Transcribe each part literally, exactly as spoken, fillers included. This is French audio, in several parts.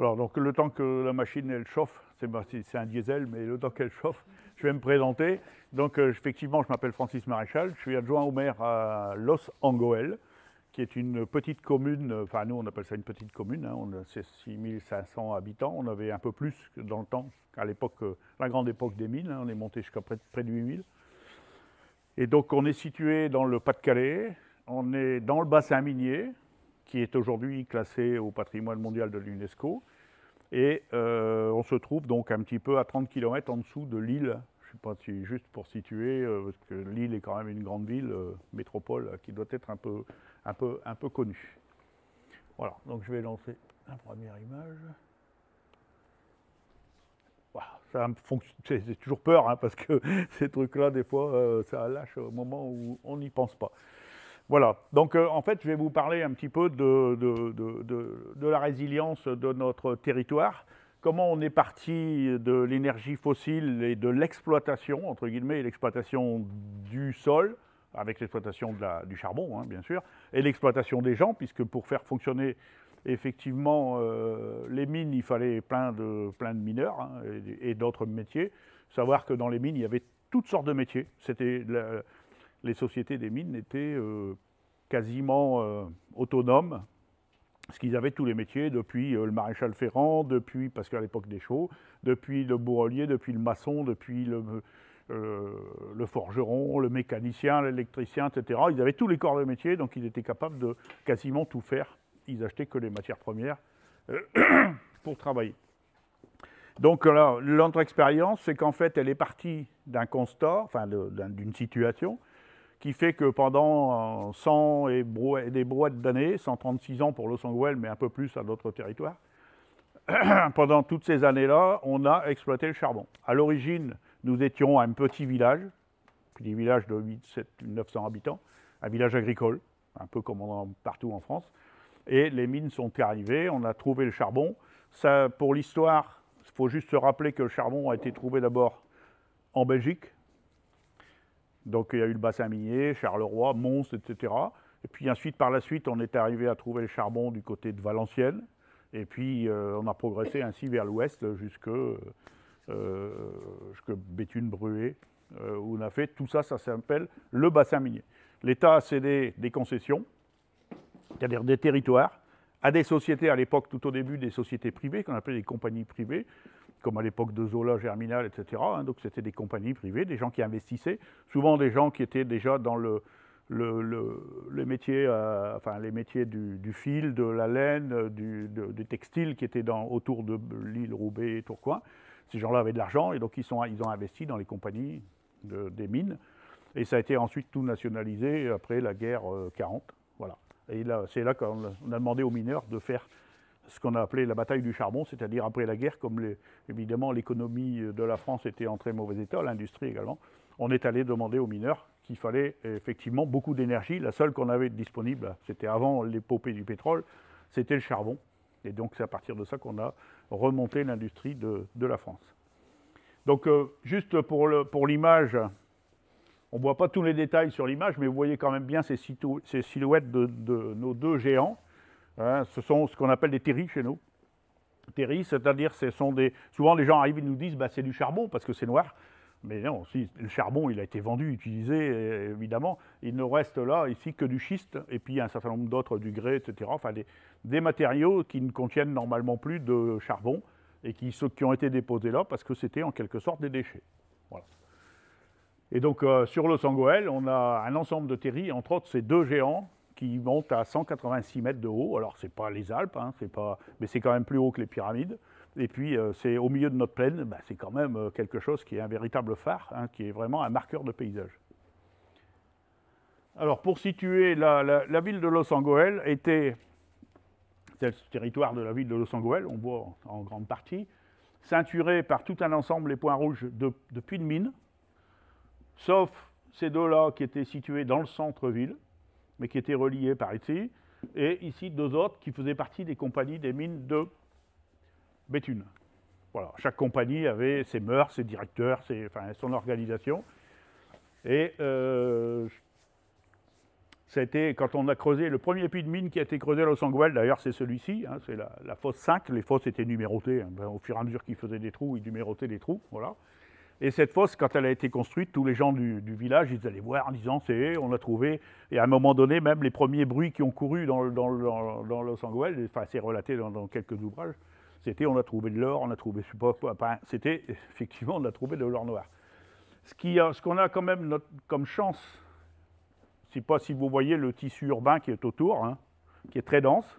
Alors, donc, le temps que la machine elle chauffe, c'est un diesel, mais le temps qu'elle chauffe, je vais me présenter. Donc, euh, effectivement, je m'appelle Francis Maréchal, je suis adjoint au maire à Loos-en-Gohelle, qui est une petite commune, enfin, nous, on appelle ça une petite commune, hein, on a six mille cinq cents habitants, on avait un peu plus que dans le temps, à l'époque, euh, la grande époque des mille, hein, on est monté jusqu'à près, près de huit mille. Et donc, on est situé dans le Pas-de-Calais, on est dans le bassin minier, qui est aujourd'hui classé au patrimoine mondial de l'UNESCO. Et euh, on se trouve donc un petit peu à trente kilomètres en dessous de Lille. Je ne sais pas si juste pour situer, euh, parce que Lille est quand même une grande ville, euh, métropole, qui doit être un peu, un peu, un peu connue. Voilà, donc je vais lancer la première image. Voilà, ça me fonctionne, j'ai toujours peur, hein, parce que ces trucs-là, des fois, euh, ça lâche au moment où on n'y pense pas. Voilà, donc euh, en fait, je vais vous parler un petit peu de, de, de, de, de la résilience de notre territoire, comment on est parti de l'énergie fossile et de l'exploitation, entre guillemets, l'exploitation du sol, avec l'exploitation du charbon, hein, bien sûr, et l'exploitation des gens, puisque pour faire fonctionner effectivement euh, les mines, il fallait plein de, plein de mineurs, hein, et, et d'autres métiers. Savoir que dans les mines, il y avait toutes sortes de métiers, c'était... Les sociétés des mines étaient euh, quasiment euh, autonomes, parce qu'ils avaient tous les métiers, depuis euh, le maréchal ferrant, depuis, parce qu'à l'époque des Chaux, depuis le bourrelier, depuis le maçon, depuis le, euh, le forgeron, le mécanicien, l'électricien, et cetera. Ils avaient tous les corps de métier, donc ils étaient capables de quasiment tout faire. Ils n'achetaient que les matières premières euh, pour travailler. Donc, l'autre expérience, c'est qu'en fait, elle est partie d'un constat, enfin d'une situation, qui fait que pendant cent et des brouettes d'années, cent trente-six ans pour Loos-en-Gohelle, mais un peu plus à d'autres territoires, pendant toutes ces années-là, on a exploité le charbon. À l'origine, nous étions un petit village, petit village de huit cents, sept cents, neuf cents habitants, un village agricole, un peu comme on partout en France, et les mines sont arrivées, on a trouvé le charbon. Ça, pour l'histoire, il faut juste se rappeler que le charbon a été trouvé d'abord en Belgique. Donc il y a eu le bassin minier, Charleroi, Mons, et cetera. Et puis ensuite, par la suite, on est arrivé à trouver le charbon du côté de Valenciennes. Et puis euh, on a progressé ainsi vers l'ouest jusque, euh, jusque Béthune, Bruet, euh, où on a fait tout ça, ça s'appelle le bassin minier. L'État a cédé des concessions, c'est-à-dire des territoires, à des sociétés, à l'époque, tout au début, des sociétés privées, qu'on appelait des compagnies privées, comme à l'époque de Zola, Germinal, et cetera. Donc c'était des compagnies privées, des gens qui investissaient, souvent des gens qui étaient déjà dans le, le, le, les métiers, euh, enfin, les métiers du, du fil, de la laine, du, de, des textiles qui étaient dans, autour de Lille, Roubaix, Tourcoing. Ces gens-là avaient de l'argent et donc ils, sont, ils ont investi dans les compagnies de, des mines. Et ça a été ensuite tout nationalisé après la guerre quarante. Voilà. Et c'est là qu'on a demandé aux mineurs de faire ce qu'on a appelé la bataille du charbon, c'est-à-dire après la guerre, comme les, évidemment l'économie de la France était en très mauvais état, l'industrie également, on est allé demander aux mineurs qu'il fallait effectivement beaucoup d'énergie. La seule qu'on avait disponible, c'était avant l'épopée du pétrole, c'était le charbon. Et donc c'est à partir de ça qu'on a remonté l'industrie de, de la France. Donc euh, juste pour le, pour l'image... On ne voit pas tous les détails sur l'image, mais vous voyez quand même bien ces, ces silhouettes de, de nos deux géants. Hein, ce sont ce qu'on appelle des terrils chez nous. Terrils, c'est-à-dire, ce sont des... Souvent, les gens arrivent et nous disent bah, « c'est du charbon parce que c'est noir ». Mais non, si, le charbon, il a été vendu, utilisé, et, évidemment. Il ne reste là, ici, que du schiste, et puis un certain nombre d'autres, du grès, et cetera. Enfin, des, des matériaux qui ne contiennent normalement plus de charbon et qui, ceux qui ont été déposés là parce que c'était en quelque sorte des déchets. Voilà. Et donc, euh, sur Loos-en-Gohelle, on a un ensemble de terrils, entre autres ces deux géants qui montent à cent quatre-vingt-six mètres de haut. Alors, ce n'est pas les Alpes, hein, c'est pas... mais c'est quand même plus haut que les pyramides. Et puis, euh, c'est au milieu de notre plaine, bah, c'est quand même euh, quelque chose qui est un véritable phare, hein, qui est vraiment un marqueur de paysage. Alors, pour situer, la, la, la ville de Loos-en-Gohelle était... C'est le territoire de la ville de Loos-en-Gohelle, on voit en, en grande partie, ceinturé par tout un ensemble des points rouges de, de puits de mine, sauf ces deux-là qui étaient situés dans le centre-ville, mais qui étaient reliés par ici, et ici deux autres qui faisaient partie des compagnies des mines de Béthune. Voilà, chaque compagnie avait ses mœurs, ses directeurs, ses, enfin, son organisation. Et euh, Ça a été, quand on a creusé, le premier puits de mine qui a été creusé à Loos-en-Gohelle, d'ailleurs c'est celui-ci, hein, c'est la, la fosse cinq, les fosses étaient numérotées, hein, ben, au fur et à mesure qu'ils faisaient des trous, ils numérotaient les trous, voilà. Et cette fosse, quand elle a été construite, tous les gens du, du village, ils allaient voir en disant, c'est, on l'a trouvé, et à un moment donné, même les premiers bruits qui ont couru dans, dans, dans, dans Loos-en-Gohelle, enfin c'est relaté dans, dans quelques ouvrages, c'était, on a trouvé de l'or, on a trouvé, je sais pas, enfin, c'était, effectivement, on a trouvé de l'or noir. Ce qui, ce qu'on a quand même notre, comme chance, je ne sais pas si vous voyez le tissu urbain qui est autour, hein, qui est très dense.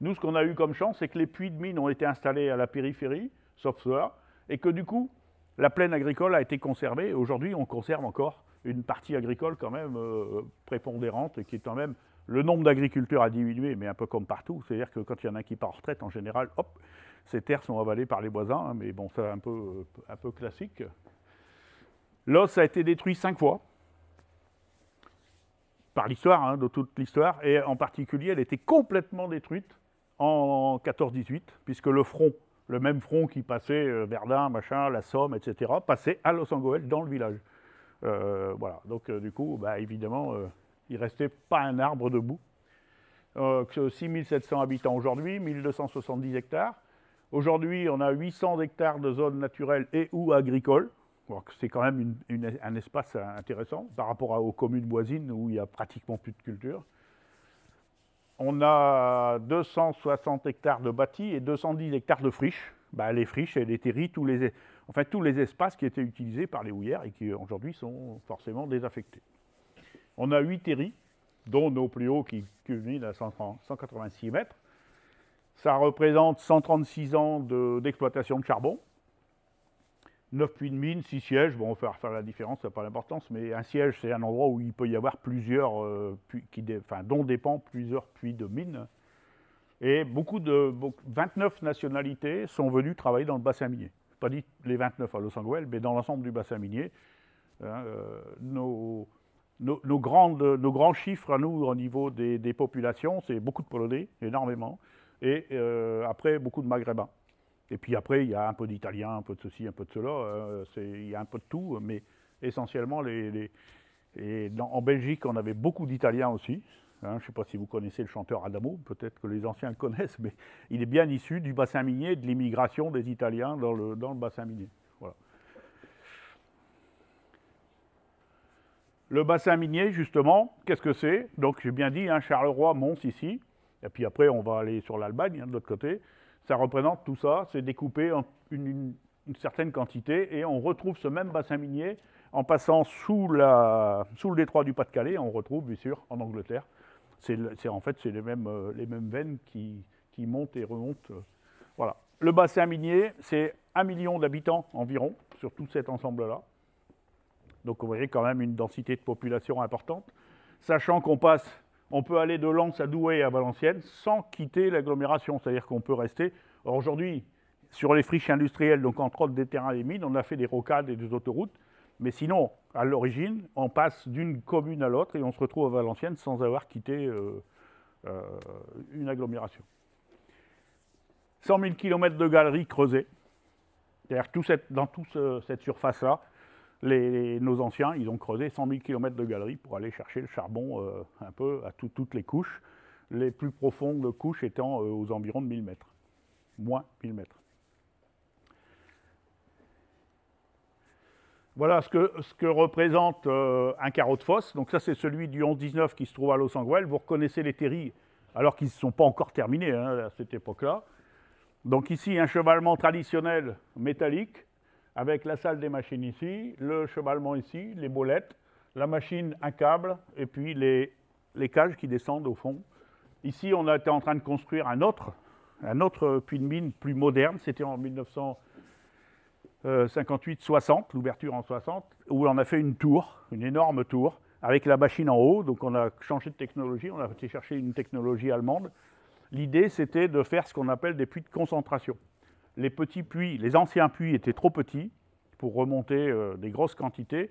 Nous, ce qu'on a eu comme chance, c'est que les puits de mines ont été installés à la périphérie, sauf cela, et que du coup, la plaine agricole a été conservée. Aujourd'hui, on conserve encore une partie agricole quand même euh, prépondérante, et qui est quand même... Le nombre d'agriculteurs a diminué, mais un peu comme partout. C'est-à-dire que quand il y en a un qui part en retraite, en général, hop, ces terres sont avalées par les voisins, hein, mais bon, c'est un peu, un peu classique. L'os a été détruit cinq fois. Par l'histoire, hein, de toute l'histoire, et en particulier, elle était complètement détruite en quatorze dix-huit, puisque le front, le même front qui passait euh, Verdun, machin, la Somme, et cetera, passait à Loos-en-Gohelle dans le village. Euh, voilà, donc euh, du coup, bah, évidemment, euh, il ne restait pas un arbre debout. Euh, six mille sept cents habitants aujourd'hui, mille deux cent soixante-dix hectares. Aujourd'hui, on a huit cents hectares de zones naturelles et ou agricoles. C'est quand même une, une, un espace intéressant par rapport à, aux communes voisines où il n'y a pratiquement plus de culture. On a deux cent soixante hectares de bâtis et deux cent dix hectares de friches. Ben, les friches et les terris, tous les, enfin, tous les espaces qui étaient utilisés par les houillères et qui aujourd'hui sont forcément désaffectés. On a huit terris, dont nos plus hauts qui culminent à cent quatre-vingt-six mètres. Ça représente cent trente-six ans d'exploitation de, de charbon. neuf puits de mine, six sièges, bon, on va faire la différence, ça n'a pas d'importance, mais un siège, c'est un endroit où il peut y avoir plusieurs, euh, puits, qui dé, enfin, dont dépend plusieurs puits de mine. Et beaucoup de, beaucoup, vingt-neuf nationalités sont venues travailler dans le bassin minier. Je n'ai pas dit les vingt-neuf à Loos-en-Gohelle, mais dans l'ensemble du bassin minier. Hein, euh, nos, nos, nos, grandes, nos grands chiffres à nous, au niveau des, des populations, c'est beaucoup de Polonais, énormément, et euh, après, beaucoup de Maghrébins. Et puis après, il y a un peu d'Italien, un peu de ceci, un peu de cela, euh, il y a un peu de tout, mais essentiellement, les, les, et dans, en Belgique, on avait beaucoup d'Italiens aussi. Hein, je ne sais pas si vous connaissez le chanteur Adamo, peut-être que les anciens le connaissent, mais il est bien issu du bassin minier, de l'immigration des Italiens dans le, dans le bassin minier. Voilà. Le bassin minier, justement, qu'est-ce que c'est? Donc j'ai bien dit, hein, Charleroi, Mons ici, et puis après, on va aller sur l'Allemagne, hein, de l'autre côté. Ça représente tout ça, c'est découpé en une, une, une certaine quantité, et on retrouve ce même bassin minier en passant sous, la, sous le détroit du Pas-de-Calais, on retrouve bien sûr en Angleterre. C'est en fait c'est les mêmes, les mêmes veines qui, qui montent et remontent. Voilà. Le bassin minier, c'est un million d'habitants environ sur tout cet ensemble-là. Donc vous voyez quand même une densité de population importante, sachant qu'on passe... On peut aller de Lens à Douai et à Valenciennes sans quitter l'agglomération, c'est-à-dire qu'on peut rester. Aujourd'hui, sur les friches industrielles, donc entre autres des terrains et mines, on a fait des rocades et des autoroutes, mais sinon, à l'origine, on passe d'une commune à l'autre et on se retrouve à Valenciennes sans avoir quitté euh, euh, une agglomération. cent mille km de galeries creusées, c'est-à-dire tout cette, dans toute ce, cette surface-là, Les, les, nos anciens, ils ont creusé cent mille km de galeries pour aller chercher le charbon euh, un peu à tout, toutes les couches, les plus profondes couches étant euh, aux environs de mille mètres, moins mille mètres. Voilà ce que, ce que représente euh, un carreau de fosse. Donc ça, c'est celui du onze dix-neuf qui se trouve à Loos-en-Gohelle. Vous reconnaissez les terris, alors qu'ils ne sont pas encore terminés, hein, à cette époque-là. Donc ici, un chevalement traditionnel métallique, avec la salle des machines ici, le chevalement ici, les bolettes, la machine à câble, et puis les, les cages qui descendent au fond. Ici, on était en train de construire un autre, un autre puits de mine plus moderne, c'était en mille neuf cent cinquante-huit soixante, l'ouverture en soixante, où on a fait une tour, une énorme tour, avec la machine en haut, donc on a changé de technologie, on a été chercher une technologie allemande. L'idée, c'était de faire ce qu'on appelle des puits de concentration. Les petits puits, les anciens puits étaient trop petits pour remonter euh, des grosses quantités.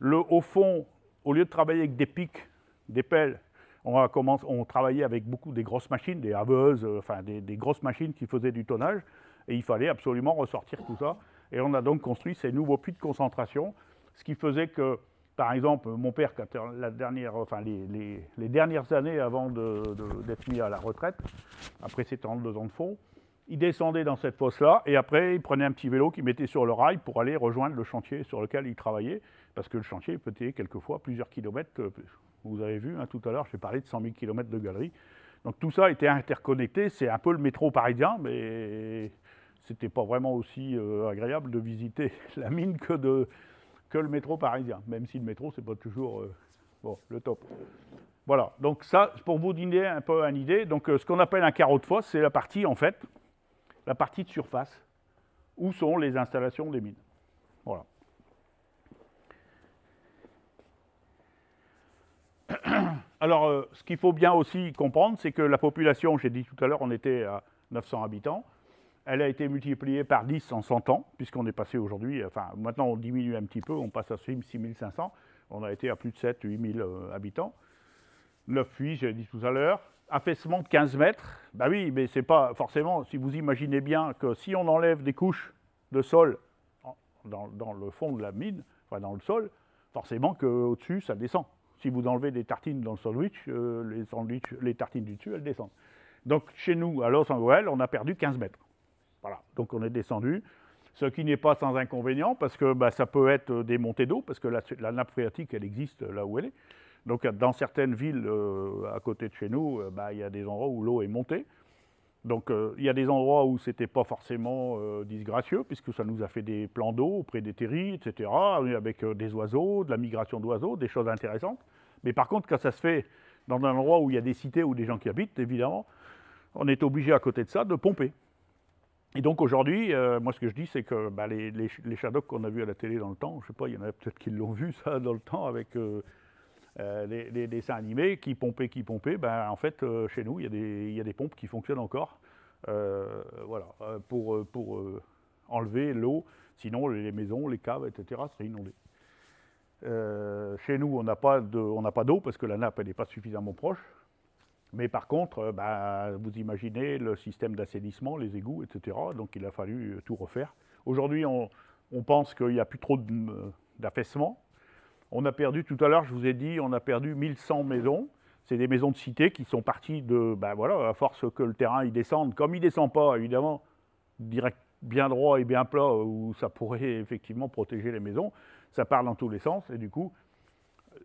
Le, au fond, au lieu de travailler avec des pics, des pelles, on, a commencé, on travaillait avec beaucoup des grosses machines, des haveuses, euh, enfin des, des grosses machines qui faisaient du tonnage. Et il fallait absolument ressortir tout ça. Et on a donc construit ces nouveaux puits de concentration, ce qui faisait que Par exemple, mon père, la dernière, enfin, les, les, les dernières années avant d'être mis à la retraite, après ses trente-deux ans de fond, il descendait dans cette fosse-là et après, il prenait un petit vélo qu'il mettait sur le rail pour aller rejoindre le chantier sur lequel il travaillait, parce que le chantier peut être quelquefois plusieurs kilomètres. Que, vous avez vu, hein, tout à l'heure, j'ai parlé de cent mille kilomètres de galeries. Donc tout ça était interconnecté. C'est un peu le métro parisien, mais ce n'était pas vraiment aussi euh, agréable de visiter la mine que de... que le métro parisien, même si le métro, c'est pas toujours euh, bon, le top. Voilà, donc ça, pour vous donner un peu une idée, donc euh, ce qu'on appelle un carreau de fosse, c'est la partie, en fait, la partie de surface, où sont les installations des mines. Voilà. Alors, euh, ce qu'il faut bien aussi comprendre, c'est que la population, j'ai dit tout à l'heure, on était à neuf cents habitants, elle a été multipliée par dix en cent ans, puisqu'on est passé aujourd'hui, enfin maintenant on diminue un petit peu, on passe à six mille cinq cents, on a été à plus de sept mille, huit mille euh, habitants. neuf, huit, j'ai dit tout à l'heure, affaissement de quinze mètres, ben oui, mais c'est pas forcément, si vous imaginez bien que si on enlève des couches de sol dans, dans le fond de la mine, enfin dans le sol, forcément qu'au-dessus ça descend. Si vous enlevez des tartines dans le sandwich, euh, les, sandwich les tartines du dessus, elles descendent. Donc chez nous, à Loos-en-Gohelle, on a perdu quinze mètres. Voilà, donc on est descendu, ce qui n'est pas sans inconvénient, parce que bah, ça peut être des montées d'eau, parce que la, la nappe phréatique, elle existe là où elle est. Donc dans certaines villes euh, à côté de chez nous, euh, bah, y a des endroits où l'eau est montée. Donc il euh, y a des endroits où ce n'était pas forcément euh, disgracieux, puisque ça nous a fait des plans d'eau auprès des terrils, et cetera, avec euh, des oiseaux, de la migration d'oiseaux, des choses intéressantes. Mais par contre, quand ça se fait dans un endroit où il y a des cités ou des gens qui habitent, évidemment, on est obligé à côté de ça de pomper. Et donc aujourd'hui, euh, moi ce que je dis, c'est que bah, les, les, les Shadoks qu'on a vus à la télé dans le temps, je ne sais pas, il y en a peut-être qui l'ont vu ça dans le temps avec euh, euh, les, les dessins animés, qui pompaient, qui pompaient, bah, en fait euh, chez nous, il y, y a des pompes qui fonctionnent encore euh, voilà, pour, pour euh, enlever l'eau, sinon les maisons, les caves, et cetera seraient inondées. Euh, chez nous, on n'a pas d'eau parce que la nappe n'est pas suffisamment proche. Mais par contre, bah, vous imaginez le système d'assainissement, les égouts, et cetera. Donc il a fallu tout refaire. Aujourd'hui, on, on pense qu'il n'y a plus trop d'affaissement. On a perdu, tout à l'heure, je vous ai dit, on a perdu mille cent maisons. C'est des maisons de cité qui sont parties de, bah, voilà, à force que le terrain il descende. Comme il ne descend pas, évidemment, direct, bien droit et bien plat, où ça pourrait effectivement protéger les maisons, ça part dans tous les sens et du coup...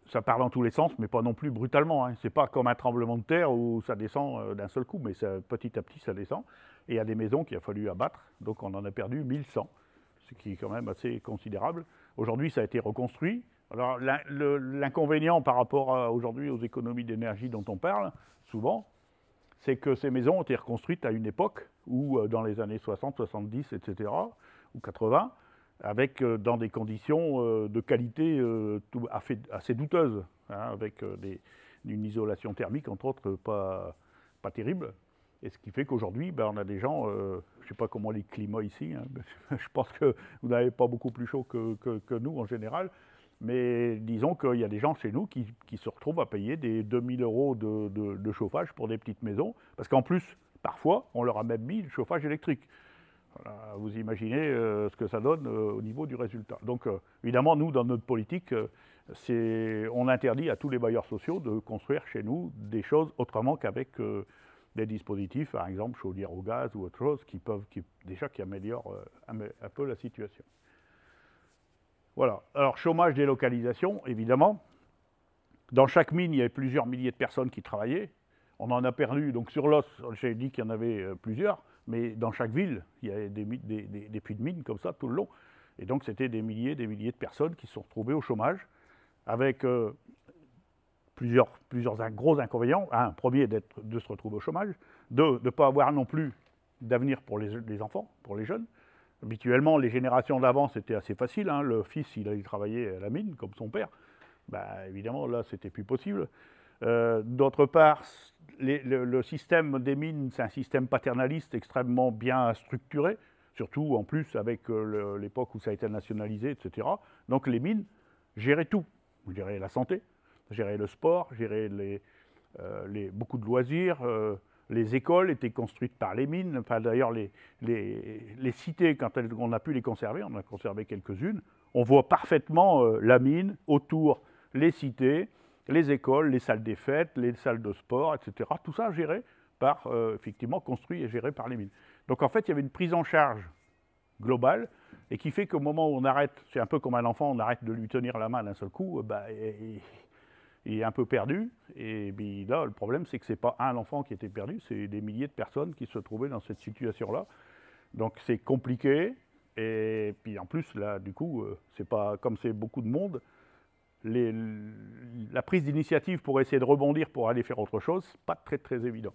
Ça part dans tous les sens, mais pas non plus brutalement. Hein. Ce n'est pas comme un tremblement de terre où ça descend d'un seul coup, mais ça, petit à petit, ça descend. Et il y a des maisons qu'il a fallu abattre, donc on en a perdu mille cent, ce qui est quand même assez considérable. Aujourd'hui, ça a été reconstruit. Alors, l'inconvénient par rapport aujourd'hui aux économies d'énergie dont on parle, souvent, c'est que ces maisons ont été reconstruites à une époque où, dans les années soixante, soixante-dix, et cetera, ou quatre-vingts, avec euh, dans des conditions euh, de qualité euh, tout, assez douteuses, hein, avec euh, des, une isolation thermique, entre autres, pas, pas terrible. Et ce qui fait qu'aujourd'hui, ben, on a des gens, euh, je ne sais pas comment les climats ici, hein, mais je pense que vous n'avez pas beaucoup plus chaud que, que, que nous en général, mais disons qu'il y a des gens chez nous qui, qui se retrouvent à payer des deux mille euros de, de, de chauffage pour des petites maisons, parce qu'en plus, parfois, on leur a même mis le chauffage électrique. Voilà, vous imaginez euh, ce que ça donne euh, au niveau du résultat. Donc, euh, évidemment, nous, dans notre politique, euh, on interdit à tous les bailleurs sociaux de construire chez nous des choses autrement qu'avec euh, des dispositifs, par exemple, chaudière au gaz ou autre chose, qui peuvent, qui, déjà, qui améliorent euh, un peu la situation. Voilà. Alors, chômage, délocalisation, évidemment. Dans chaque mine, il y avait plusieurs milliers de personnes qui travaillaient. On en a perdu. Donc, sur l'os, j'ai dit qu'il y en avait euh, plusieurs. Mais dans chaque ville, il y a des, des, des, des puits de mines comme ça tout le long. Et donc, c'était des milliers et des milliers de personnes qui se sont retrouvées au chômage avec euh, plusieurs, plusieurs gros inconvénients. Un, premier, de se retrouver au chômage. Deux, de ne pas avoir non plus d'avenir pour les, les enfants, pour les jeunes. Habituellement, les générations d'avant, c'était assez facile. Hein. Le fils, il allait travailler à la mine, comme son père. Bah, évidemment, là, c'était plus possible. Euh, d'autre part, les, le, le système des mines, c'est un système paternaliste extrêmement bien structuré, surtout en plus avec euh, l'époque où ça a été nationalisé, et cetera. Donc les mines géraient tout, géraient la santé, géraient le sport, géraient les, euh, les, beaucoup de loisirs, euh, les écoles étaient construites par les mines. Enfin, d'ailleurs, les, les, les cités, quand elles, on a pu les conserver, on a conservé quelques-unes, on voit parfaitement euh, la mine, autour les cités, les écoles, les salles des fêtes, les salles de sport, et cetera. Tout ça géré par, euh, effectivement, construit et géré par les mines. Donc, en fait, il y avait une prise en charge globale et qui fait qu'au moment où on arrête, c'est un peu comme un enfant, on arrête de lui tenir la main d'un seul coup, bah, et, et, il est un peu perdu, et bien là, le problème, c'est que ce n'est pas un enfant qui était perdu, c'est des milliers de personnes qui se trouvaient dans cette situation-là. Donc, c'est compliqué, et puis en plus, là, du coup, c'est pas comme c'est beaucoup de monde, les, la prise d'initiative pour essayer de rebondir, pour aller faire autre chose, c'est pas très, très évident.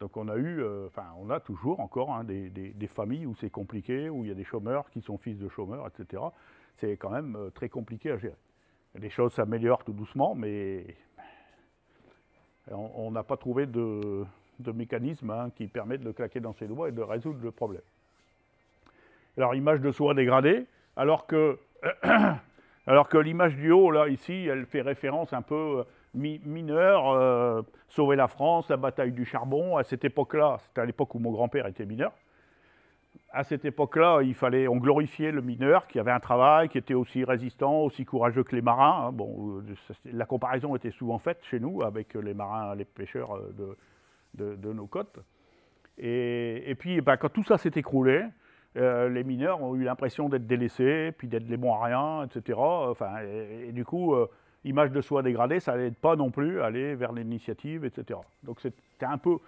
Donc, on a eu, euh, enfin, on a toujours encore hein, des, des, des familles où c'est compliqué, où il y a des chômeurs qui sont fils de chômeurs, et cetera. C'est quand même euh, très compliqué à gérer. Les choses s'améliorent tout doucement, mais on n'a pas trouvé de, de mécanisme hein, qui permette de claquer dans ses doigts et de résoudre le problème. Alors, image de soi dégradée, alors que, alors que l'image du haut, là, ici, elle fait référence un peu mi mineure, euh, sauver la France, la bataille du charbon, à cette époque-là, c'était à l'époque où mon grand-père était mineur. À cette époque-là, il fallait, on glorifiait le mineur qui avait un travail, qui était aussi résistant, aussi courageux que les marins. Bon, la comparaison était souvent faite chez nous avec les marins, les pêcheurs de, de, de nos côtes. Et, et puis, et ben, quand tout ça s'est écroulé, euh, les mineurs ont eu l'impression d'être délaissés, puis d'être les bons à rien, et cetera. Enfin, et, et du coup, euh, image de soi dégradée, ça n'aide pas non plus à aller vers l'initiative, et cetera. Donc, c'était un peu,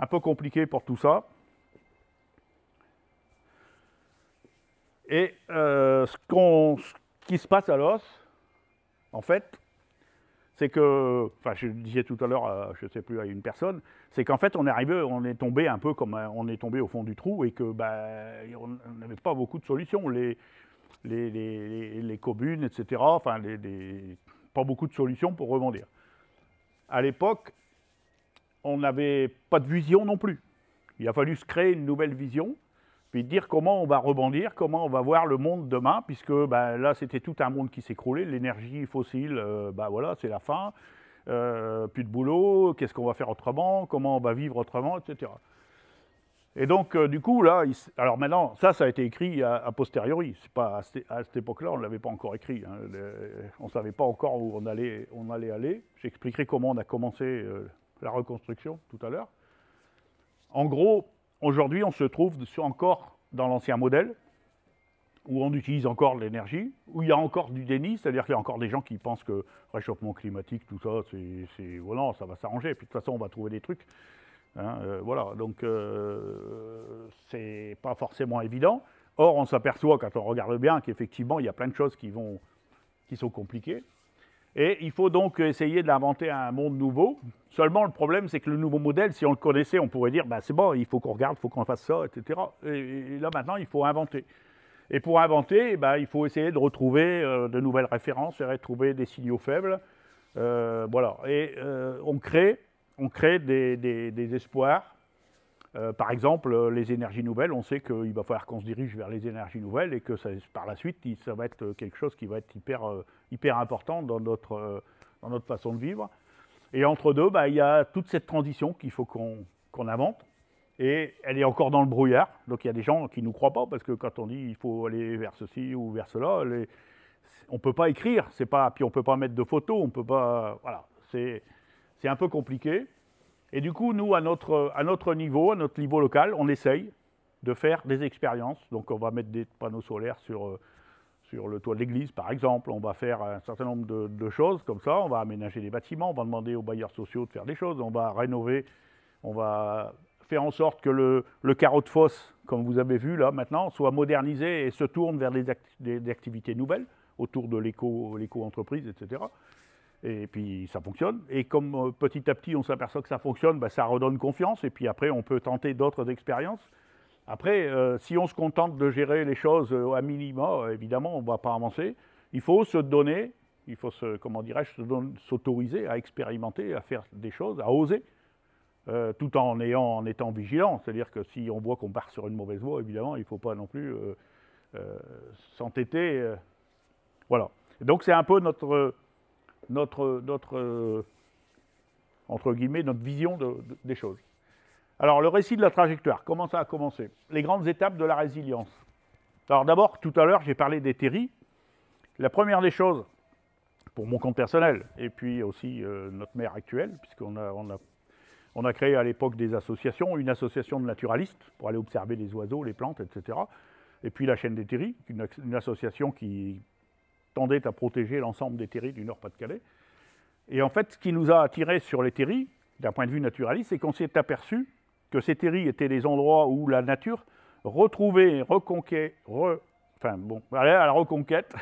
un peu compliqué pour tout ça. Et euh, ce, qu'on, ce qui se passe à Loos, en fait, c'est que, enfin, je disais tout à l'heure, je ne sais plus, à une personne, c'est qu'en fait, on est arrivé, on est tombé un peu comme on est tombé au fond du trou et que, ben, on n'avait pas beaucoup de solutions. Les, les, les, les communes, et cetera, enfin, les, les, pas beaucoup de solutions pour rebondir. À l'époque, on n'avait pas de vision non plus. Il a fallu se créer une nouvelle vision. Puis dire comment on va rebondir, comment on va voir le monde demain, puisque ben, là, c'était tout un monde qui s'écroulait. L'énergie fossile, euh, ben, voilà, c'est la fin. Euh, plus de boulot, qu'est-ce qu'on va faire autrement, comment on va vivre autrement, et cetera. Et donc, euh, du coup, là, il, alors maintenant, ça, ça a été écrit a, a posteriori. C'est pas à, à cette époque-là, on ne l'avait pas encore écrit. Hein. Le, on ne savait pas encore où on allait, on allait aller. J'expliquerai comment on a commencé euh, la reconstruction tout à l'heure. En gros, aujourd'hui, on se trouve encore dans l'ancien modèle, où on utilise encore l'énergie, où il y a encore du déni, c'est-à-dire qu'il y a encore des gens qui pensent que réchauffement climatique, tout ça, c'est voilà, ça va s'arranger, puis de toute façon, on va trouver des trucs. Hein, euh, voilà, donc euh, c'est pas forcément évident. Or, on s'aperçoit, quand on regarde bien, qu'effectivement, il y a plein de choses qui, vont, qui sont compliquées. Et il faut donc essayer d'inventer un monde nouveau. Seulement, le problème, c'est que le nouveau modèle, si on le connaissait, on pourrait dire, bah, c'est bon, il faut qu'on regarde, il faut qu'on fasse ça, et cetera. Et là, maintenant, il faut inventer. Et pour inventer, bah, il faut essayer de retrouver euh, de nouvelles références, et retrouver des signaux faibles. Euh, voilà. Et euh, on crée, on crée des, des, des espoirs. Euh, par exemple, les énergies nouvelles, on sait qu'il va falloir qu'on se dirige vers les énergies nouvelles et que ça, par la suite, ça va être quelque chose qui va être hyper, euh, hyper important dans notre, euh, dans notre façon de vivre. Et entre deux, bah, il y a toute cette transition qu'il faut qu'on qu'on invente et elle est encore dans le brouillard. Donc il y a des gens qui ne nous croient pas parce que quand on dit il faut aller vers ceci ou vers cela, les, on ne peut pas écrire, c'est pas, puis on ne peut pas mettre de photos, on peut pas... Voilà, c'est un peu compliqué. Et du coup, nous, à notre, à notre niveau, à notre niveau local, on essaye de faire des expériences. Donc, on va mettre des panneaux solaires sur, sur le toit de l'église, par exemple. On va faire un certain nombre de, de choses comme ça. On va aménager les bâtiments, on va demander aux bailleurs sociaux de faire des choses. On va rénover, on va faire en sorte que le, le carreau de fosse, comme vous avez vu là maintenant, soit modernisé et se tourne vers des, act des activités nouvelles autour de l'éco-entreprise, et cetera Et puis, ça fonctionne. Et comme euh, petit à petit, on s'aperçoit que ça fonctionne, bah, ça redonne confiance. Et puis après, on peut tenter d'autres expériences. Après, euh, si on se contente de gérer les choses euh, à minima, euh, évidemment, on ne va pas avancer. Il faut se donner, il faut se, comment dirais-je, s'autoriser à expérimenter, à faire des choses, à oser, euh, tout en, ayant, en étant vigilant. C'est-à-dire que si on voit qu'on part sur une mauvaise voie, évidemment, il ne faut pas non plus euh, euh, s'entêter. Euh, voilà. Donc, c'est un peu notre... Euh, Notre, notre, euh, entre guillemets, notre vision de, de, des choses. Alors, le récit de la trajectoire, comment ça a commencé? Les grandes étapes de la résilience. Alors d'abord, tout à l'heure, j'ai parlé des terrils. La première des choses, pour mon compte personnel, et puis aussi euh, notre maire actuel, puisqu'on a, on a, on a créé à l'époque des associations, une association de naturalistes pour aller observer les oiseaux, les plantes, et cetera. Et puis la Chaîne des Terrils, une, une association qui tendait à protéger l'ensemble des terrils du Nord-Pas-de-Calais. Et en fait, ce qui nous a attirés sur les terrils, d'un point de vue naturaliste, c'est qu'on s'est aperçu que ces terrils étaient des endroits où la nature retrouvait, reconquête, re, enfin bon, aller à la reconquête,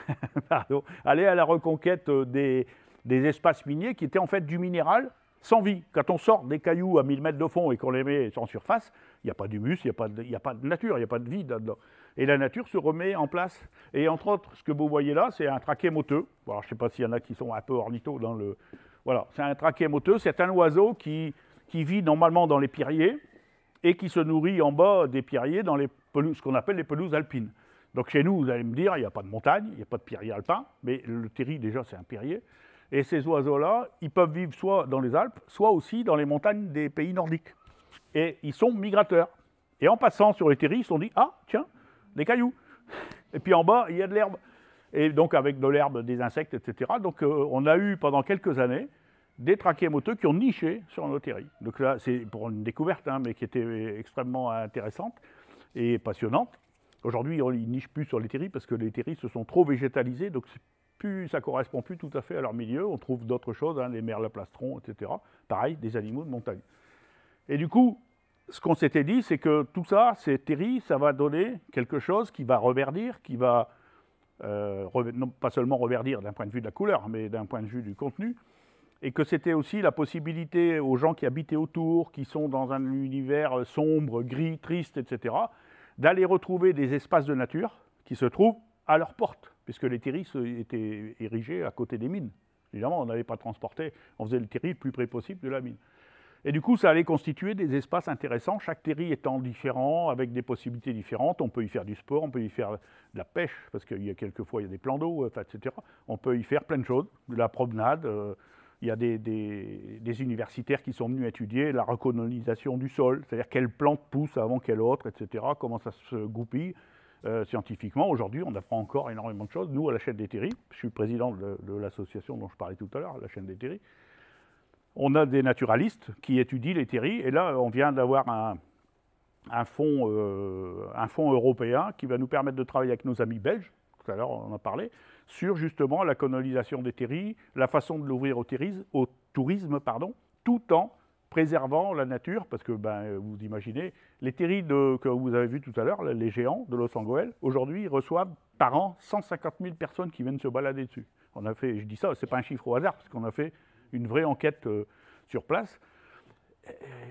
pardon, aller à la reconquête des, des espaces miniers qui étaient en fait du minéral sans vie. Quand on sort des cailloux à mille mètres de fond et qu'on les met en surface, il n'y a pas d'humus, il n'y a, a pas de nature, il n'y a pas de vie là-dedans. Et la nature se remet en place. Et entre autres, ce que vous voyez là, c'est un traquet moteux. Alors, je ne sais pas s'il y en a qui sont un peu ornithos dans le... Voilà, c'est un traquet moteux, c'est un oiseau qui, qui vit normalement dans les pierriers, et qui se nourrit en bas des pierriers dans les pelouses, ce qu'on appelle les pelouses alpines. Donc chez nous, vous allez me dire, il n'y a pas de montagne, il n'y a pas de pierrier alpin, mais le terri, déjà, c'est un pierrier. Et ces oiseaux-là, ils peuvent vivre soit dans les Alpes, soit aussi dans les montagnes des pays nordiques. Et ils sont migrateurs. Et en passant sur les terris, ils se sont dit, ah, tiens, des cailloux. Et puis en bas, il y a de l'herbe. Et donc avec de l'herbe, des insectes, et cetera. Donc euh, on a eu pendant quelques années des traquets moteux qui ont niché sur nos terrils. Donc là, c'est pour une découverte, hein, mais qui était extrêmement intéressante et passionnante. Aujourd'hui, on ne niche plus sur les terrils parce que les terrils se sont trop végétalisés, donc plus, ça ne correspond plus tout à fait à leur milieu. On trouve d'autres choses, hein, les merlats-plastrons, et cetera. Pareil, des animaux de montagne. Et du coup, ce qu'on s'était dit, c'est que tout ça, ces terrils, ça va donner quelque chose qui va reverdir, qui va, euh, rever... non, pas seulement reverdir d'un point de vue de la couleur, mais d'un point de vue du contenu, et que c'était aussi la possibilité aux gens qui habitaient autour, qui sont dans un univers sombre, gris, triste, et cetera, d'aller retrouver des espaces de nature qui se trouvent à leur porte, puisque les terrils étaient érigés à côté des mines. Évidemment, on n'allait pas transporter, on faisait le terril le plus près possible de la mine. Et du coup, ça allait constituer des espaces intéressants, chaque terril étant différent, avec des possibilités différentes. On peut y faire du sport, on peut y faire de la pêche, parce qu'il y a quelquefois, il y a des plans d'eau, et cetera. On peut y faire plein de choses, de la promenade. Euh, Il y a des, des, des universitaires qui sont venus étudier la recolonisation du sol, c'est-à-dire quelle plante pousse avant quelle autre, et cetera, comment ça se goupille euh, scientifiquement. Aujourd'hui, on apprend encore énormément de choses. Nous, à la Chaîne des Terrils, je suis président de, de l'association dont je parlais tout à l'heure, la Chaîne des Terrils, on a des naturalistes qui étudient les terrils, et là, on vient d'avoir un, un, fonds, euh, un fonds européen qui va nous permettre de travailler avec nos amis belges, tout à l'heure on en parlait, sur justement la colonisation des terrils, la façon de l'ouvrir au, au tourisme, pardon, tout en préservant la nature, parce que ben, vous imaginez, les terrils de, que vous avez vus tout à l'heure, les géants de Loos-en-Gohelle, aujourd'hui reçoivent par an cent cinquante mille personnes qui viennent se balader dessus. On a fait, je dis ça, ce n'est pas un chiffre au hasard, parce qu'on a fait une vraie enquête euh, sur place.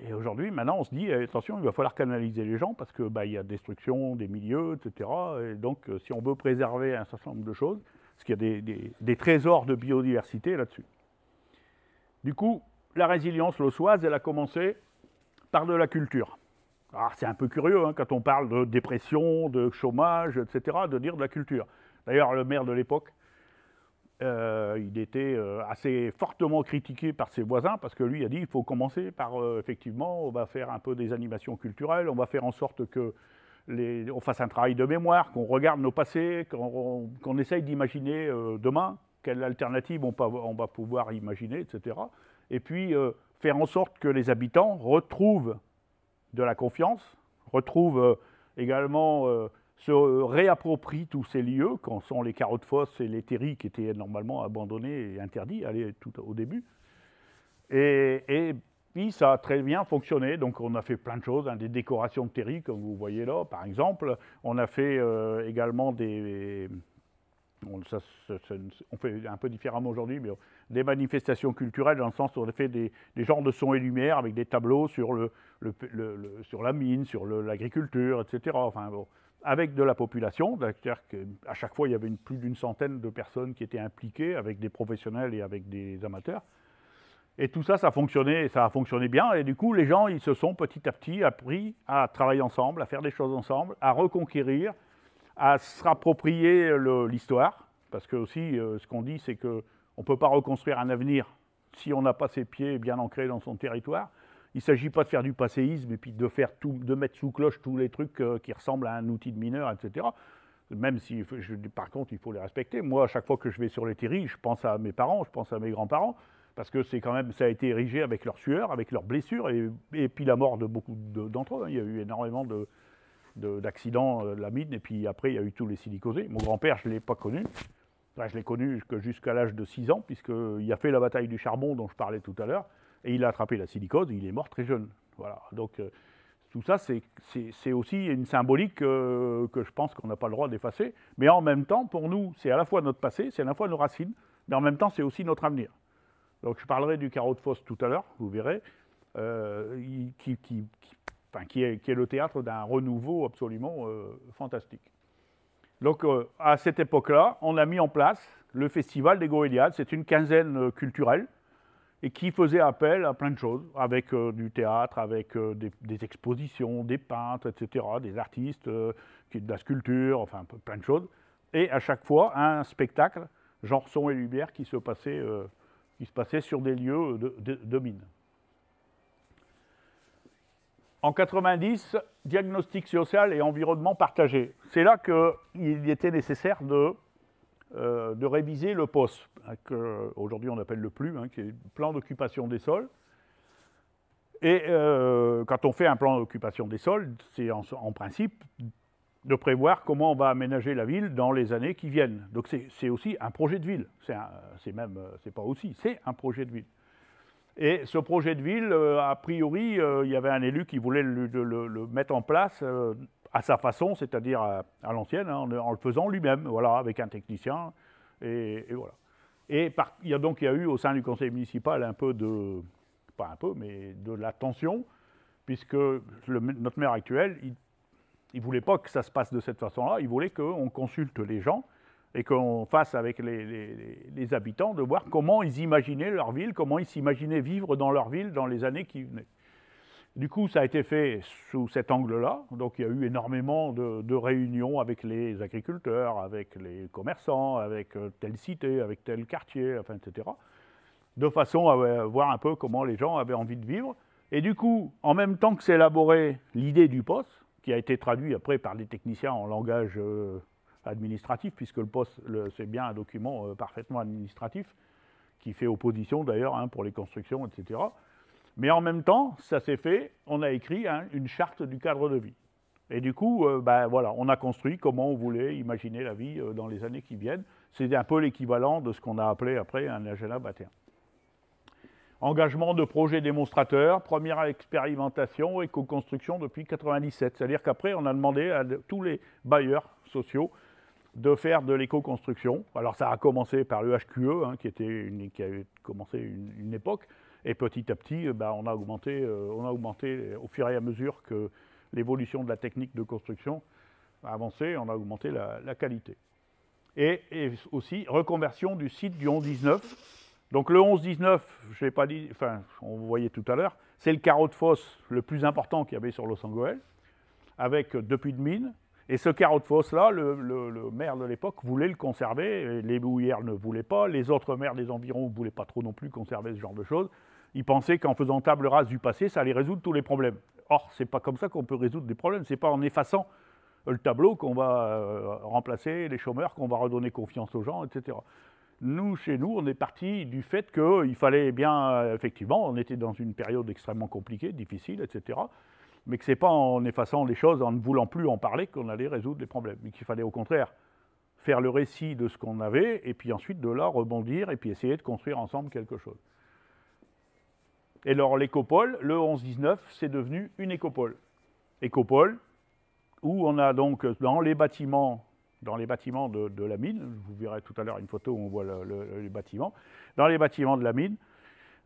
Et aujourd'hui, maintenant, on se dit, attention, il va falloir canaliser les gens parce qu'il bah, y a destruction des milieux, et cetera. Et donc, si on veut préserver un certain nombre de choses, parce qu'il y a des, des, des trésors de biodiversité là-dessus. Du coup, la résilience lossoise, elle a commencé par de la culture. Alors, c'est un peu curieux, hein, quand on parle de dépression, de chômage, et cetera, de dire de la culture. D'ailleurs, le maire de l'époque, Euh, il était euh, assez fortement critiqué par ses voisins parce que lui a dit il faut commencer par, euh, effectivement, on va faire un peu des animations culturelles, on va faire en sorte que les, on fasse un travail de mémoire, qu'on regarde nos passés, qu'on qu'on essaye d'imaginer euh, demain, quelle alternative on, peut, on va pouvoir imaginer, et cetera. Et puis, euh, faire en sorte que les habitants retrouvent de la confiance, retrouvent euh, également... Euh, se réapproprie tous ces lieux, quand sont les carreaux de fosse et les terrils qui étaient normalement abandonnés et interdits, allez, tout au début. Et, et puis ça a très bien fonctionné, donc on a fait plein de choses, hein, des décorations de terrils, comme vous voyez là, par exemple. On a fait euh, également des... On, ça, ça, ça, on fait un peu différemment aujourd'hui, mais des manifestations culturelles, dans le sens où on a fait des, des genres de sons et lumières avec des tableaux sur, le, le, le, le, sur la mine, sur l'agriculture, et cetera. Enfin, bon, avec de la population, c'est-à-dire qu'à chaque fois, il y avait une, plus d'une centaine de personnes qui étaient impliquées, avec des professionnels et avec des amateurs. Et tout ça, ça fonctionnait, ça a fonctionné bien. Et du coup, les gens, ils se sont petit à petit appris à travailler ensemble, à faire des choses ensemble, à reconquérir, à se rapproprier l'histoire. Parce que aussi, euh, ce qu'on dit, c'est qu'on ne peut pas reconstruire un avenir si on n'a pas ses pieds bien ancrés dans son territoire. Il ne s'agit pas de faire du passéisme et puis de, faire tout, de mettre sous cloche tous les trucs qui ressemblent à un outil de mineur, et cetera. Même si, je, par contre, il faut les respecter. Moi, à chaque fois que je vais sur les Terrils, je pense à mes parents, je pense à mes grands-parents, parce que c'est quand même, ça a été érigé avec leur sueur, avec leurs blessures, et, et puis la mort de beaucoup d'entre eux. Il y a eu énormément de... d'accidents de, de la mine, et puis après il y a eu tous les silicosés. Mon grand-père, je ne l'ai pas connu, enfin, je l'ai connu jusqu'à l'âge de six ans, puisqu'il a fait la bataille du charbon dont je parlais tout à l'heure, et il a attrapé la silicose, il est mort très jeune. Voilà, donc euh, tout ça c'est aussi une symbolique euh, que je pense qu'on n'a pas le droit d'effacer, mais en même temps pour nous c'est à la fois notre passé, c'est à la fois nos racines, mais en même temps c'est aussi notre avenir. Donc je parlerai du carreau de fosse tout à l'heure, vous verrez, euh, qui, qui, qui Enfin, qui, est, qui est le théâtre d'un renouveau absolument euh, fantastique. Donc, euh, à cette époque-là, on a mis en place le Festival des Gohéliades. C'est une quinzaine euh, culturelle et qui faisait appel à plein de choses, avec euh, du théâtre, avec euh, des, des expositions, des peintres, et cetera, des artistes, euh, de la sculpture, enfin, plein de choses. Et à chaque fois, un spectacle, genre son et lumière, qui se passait, euh, qui se passait sur des lieux de, de, de mine. En quatre-vingt-dix, diagnostic social et environnement partagé. C'est là qu'il était nécessaire de, euh, de réviser le P O S, qu'aujourd'hui on appelle le PLU, hein, qui est le plan d'occupation des sols. Et euh, quand on fait un plan d'occupation des sols, c'est en, en principe de prévoir comment on va aménager la ville dans les années qui viennent. Donc c'est aussi un projet de ville. C'est même, c'est pas aussi, c'est un projet de ville. Et ce projet de ville, euh, a priori, euh, il y avait un élu qui voulait le, le, le mettre en place euh, à sa façon, c'est-à-dire à, à l'ancienne, hein, en, en le faisant lui-même, voilà, avec un technicien, et, et voilà. Et par, il y a donc il y a eu au sein du conseil municipal un peu de, pas un peu, mais de la tension, puisque le, notre maire actuel, il ne voulait pas que ça se passe de cette façon-là, il voulait qu'on consulte les gens, et qu'on fasse avec les, les, les habitants de voir comment ils imaginaient leur ville, comment ils s'imaginaient vivre dans leur ville dans les années qui venaient. Du coup, ça a été fait sous cet angle-là, donc il y a eu énormément de, de réunions avec les agriculteurs, avec les commerçants, avec telle cité, avec tel quartier, enfin, et cetera, de façon à voir un peu comment les gens avaient envie de vivre. Et du coup, en même temps que s'élaborait l'idée du P O S, qui a été traduit après par des techniciens en langage... Euh, administratif, puisque le P O S, c'est bien un document euh, parfaitement administratif, qui fait opposition d'ailleurs hein, pour les constructions, et cetera. Mais en même temps, ça s'est fait, on a écrit hein, une charte du cadre de vie. Et du coup, euh, ben, voilà, on a construit comment on voulait imaginer la vie euh, dans les années qui viennent. C'est un peu l'équivalent de ce qu'on a appelé après un agenda bâtien. Engagement de projets démonstrateurs, première expérimentation, éco-construction depuis mille neuf cent quatre-vingt-dix-sept. C'est-à-dire qu'après, on a demandé à tous les bailleurs sociaux de faire de l'éco-construction. Alors ça a commencé par le H Q E, hein, qui, était une, qui a commencé une, une époque, et petit à petit, eh ben, on, a augmenté, euh, on a augmenté au fur et à mesure que l'évolution de la technique de construction a avancé, on a augmenté la, la qualité. Et, et aussi, reconversion du site du onze dix-neuf. Donc le onze dix-neuf, je l'ai pas dit, enfin, on voyait tout à l'heure, c'est le carreau de fosse le plus important qu'il y avait sur Loos-en-Gohelle, avec deux puits de mine. Et ce carreau de fosse-là, le, le, le maire de l'époque voulait le conserver, et les bouillères ne voulaient pas, les autres maires des environs ne voulaient pas trop non plus conserver ce genre de choses. Ils pensaient qu'en faisant table rase du passé, ça allait résoudre tous les problèmes. Or, ce n'est pas comme ça qu'on peut résoudre des problèmes, ce n'est pas en effaçant le tableau qu'on va euh, remplacer les chômeurs, qu'on va redonner confiance aux gens, et cetera. Nous, chez nous, on est parti du fait qu'il fallait bien, euh, effectivement, on était dans une période extrêmement compliquée, difficile, et cetera, mais que ce n'est pas en effaçant les choses, en ne voulant plus en parler, qu'on allait résoudre les problèmes. Mais qu'il fallait au contraire faire le récit de ce qu'on avait, et puis ensuite de là rebondir, et puis essayer de construire ensemble quelque chose. Et alors l'écopole, le onze dix-neuf, c'est devenu une écopole. Écopole, où on a donc dans les bâtiments, dans les bâtiments de, de la mine, vous verrez tout à l'heure une photo où on voit le, le, les bâtiments, dans les bâtiments de la mine,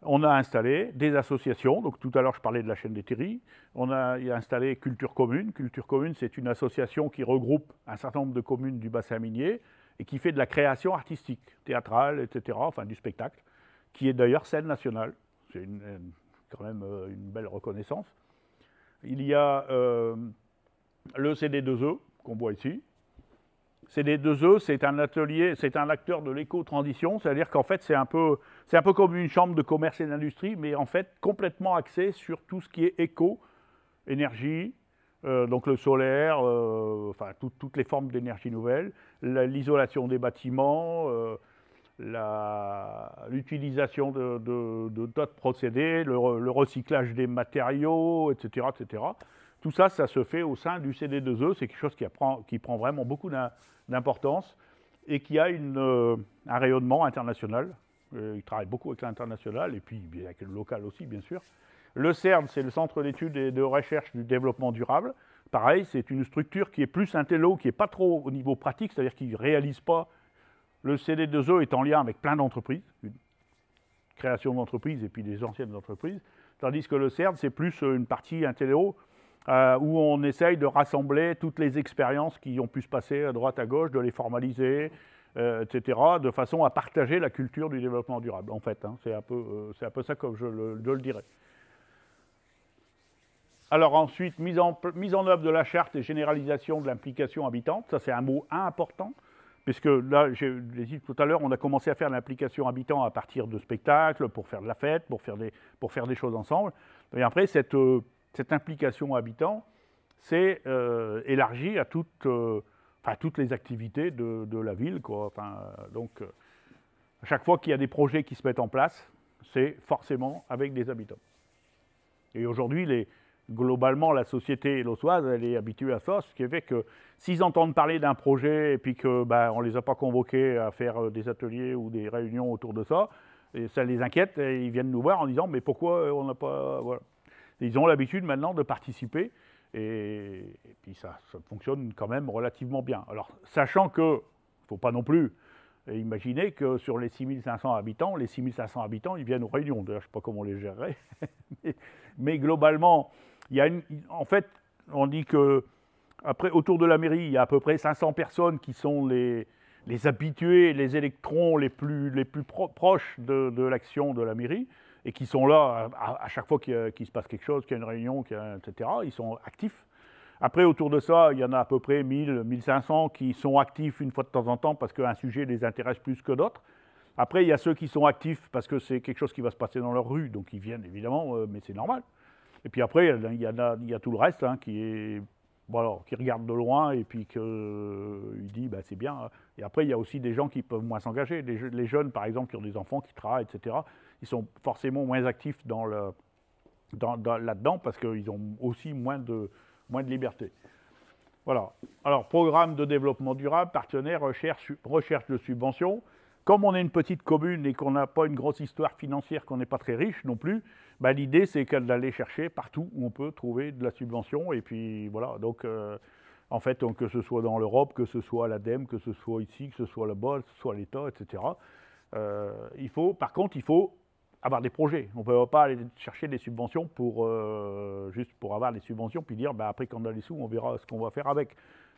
on a installé des associations, donc tout à l'heure je parlais de la Chaîne des Terrils, on a installé Culture Commune. Culture Commune, c'est une association qui regroupe un certain nombre de communes du bassin minier et qui fait de la création artistique, théâtrale, et cetera, enfin du spectacle, qui est d'ailleurs scène nationale. C'est une, une, quand même une belle reconnaissance. Il y a euh, le C D deux E qu'on voit ici, C D deux E, c'est un atelier, c'est un acteur de l'éco-transition, c'est-à-dire qu'en fait, c'est un peu, c'est un peu comme une chambre de commerce et d'industrie, mais en fait, complètement axée sur tout ce qui est éco, énergie, euh, donc le solaire, euh, enfin, tout, toutes les formes d'énergie nouvelle, l'isolation des bâtiments, euh, l'utilisation de, de, de d'autres procédés, le, le recyclage des matériaux, et cetera, et cetera. Tout ça, ça se fait au sein du C D deux E, c'est quelque chose qui, apprend, qui prend vraiment beaucoup d'importance et qui a une, euh, un rayonnement international. Euh, il travaille beaucoup avec l'international et puis avec le local aussi, bien sûr. Le CERDD, c'est le Centre d'études et de recherche du développement durable. Pareil, c'est une structure qui est plus intello, qui n'est pas trop au niveau pratique, c'est-à-dire qu'il ne réalise pas. Le C D deux E est en lien avec plein d'entreprises, une création d'entreprises et puis des anciennes entreprises, tandis que le CERDD, c'est plus une partie intello, Euh, où on essaye de rassembler toutes les expériences qui ont pu se passer à droite à gauche, de les formaliser, euh, et cetera, de façon à partager la culture du développement durable, en fait. Hein, c'est un peu, euh, c'est un peu ça comme je le, je le dirais. Alors ensuite, mise en, mise en œuvre de la charte et généralisation de l'implication habitante, ça c'est un mot important, puisque là, j'ai dit tout à l'heure, on a commencé à faire l'implication habitant à partir de spectacles, pour faire de la fête, pour faire des, pour faire des choses ensemble, et après cette... Euh, Cette implication habitant s'est euh, élargie à, toute, euh, à toutes les activités de, de la ville, quoi. Enfin, donc, euh, à chaque fois qu'il y a des projets qui se mettent en place, c'est forcément avec des habitants. Et aujourd'hui, globalement, la société lossoise, elle est habituée à ça, ce qui fait que s'ils entendent parler d'un projet et puis qu'on ben, ne les a pas convoqués à faire des ateliers ou des réunions autour de ça, et ça les inquiète et ils viennent nous voir en disant « mais pourquoi on n'a pas… » voilà. Ils ont l'habitude maintenant de participer et, et puis ça, ça fonctionne quand même relativement bien. Alors, sachant qu'il ne faut pas non plus imaginer que sur les six mille cinq cents habitants, les six mille cinq cents habitants, ils viennent aux réunions. D'ailleurs, je ne sais pas comment on les gérerait. mais, mais globalement, il y a une, en fait, on dit que après, autour de la mairie, il y a à peu près cinq cents personnes qui sont les, les habitués, les électrons les plus, les plus pro, proches de, de l'action de la mairie. Et qui sont là à, à chaque fois qu'il qu'il se passe quelque chose, qu'il y a une réunion, qu'il y a, et cetera. Ils sont actifs. Après, autour de ça, il y en a à peu près mille, mille cinq cents qui sont actifs une fois de temps en temps parce qu'un sujet les intéresse plus que d'autres. Après, il y a ceux qui sont actifs parce que c'est quelque chose qui va se passer dans leur rue, donc ils viennent évidemment, mais c'est normal. Et puis après, il y en a, il y a tout le reste hein, qui est... Bon alors, qui regarde de loin et puis qu'il euh, dit bah, c'est bien. Et après, il y a aussi des gens qui peuvent moins s'engager. Les, les jeunes, par exemple, qui ont des enfants, qui travaillent, et cetera, ils sont forcément moins actifs dans le, dans, dans, là-dedans parce qu'ils ont aussi moins de, moins de liberté. Voilà. Alors, programme de développement durable, partenaires, recherche, recherche de subventions. Comme on est une petite commune et qu'on n'a pas une grosse histoire financière, qu'on n'est pas très riche non plus, bah l'idée c'est d'aller chercher partout où on peut trouver de la subvention. Et puis voilà, donc euh, en fait, donc, que ce soit dans l'Europe, que ce soit à l'ADEME, que ce soit ici, que ce soit là-bas, que ce soit à l'État, et cetera. Euh, il faut, par contre, il faut avoir des projets. On ne peut pas aller chercher des subventions pour, euh, juste pour avoir des subventions puis dire bah, après qu'on a les sous, on verra ce qu'on va faire avec.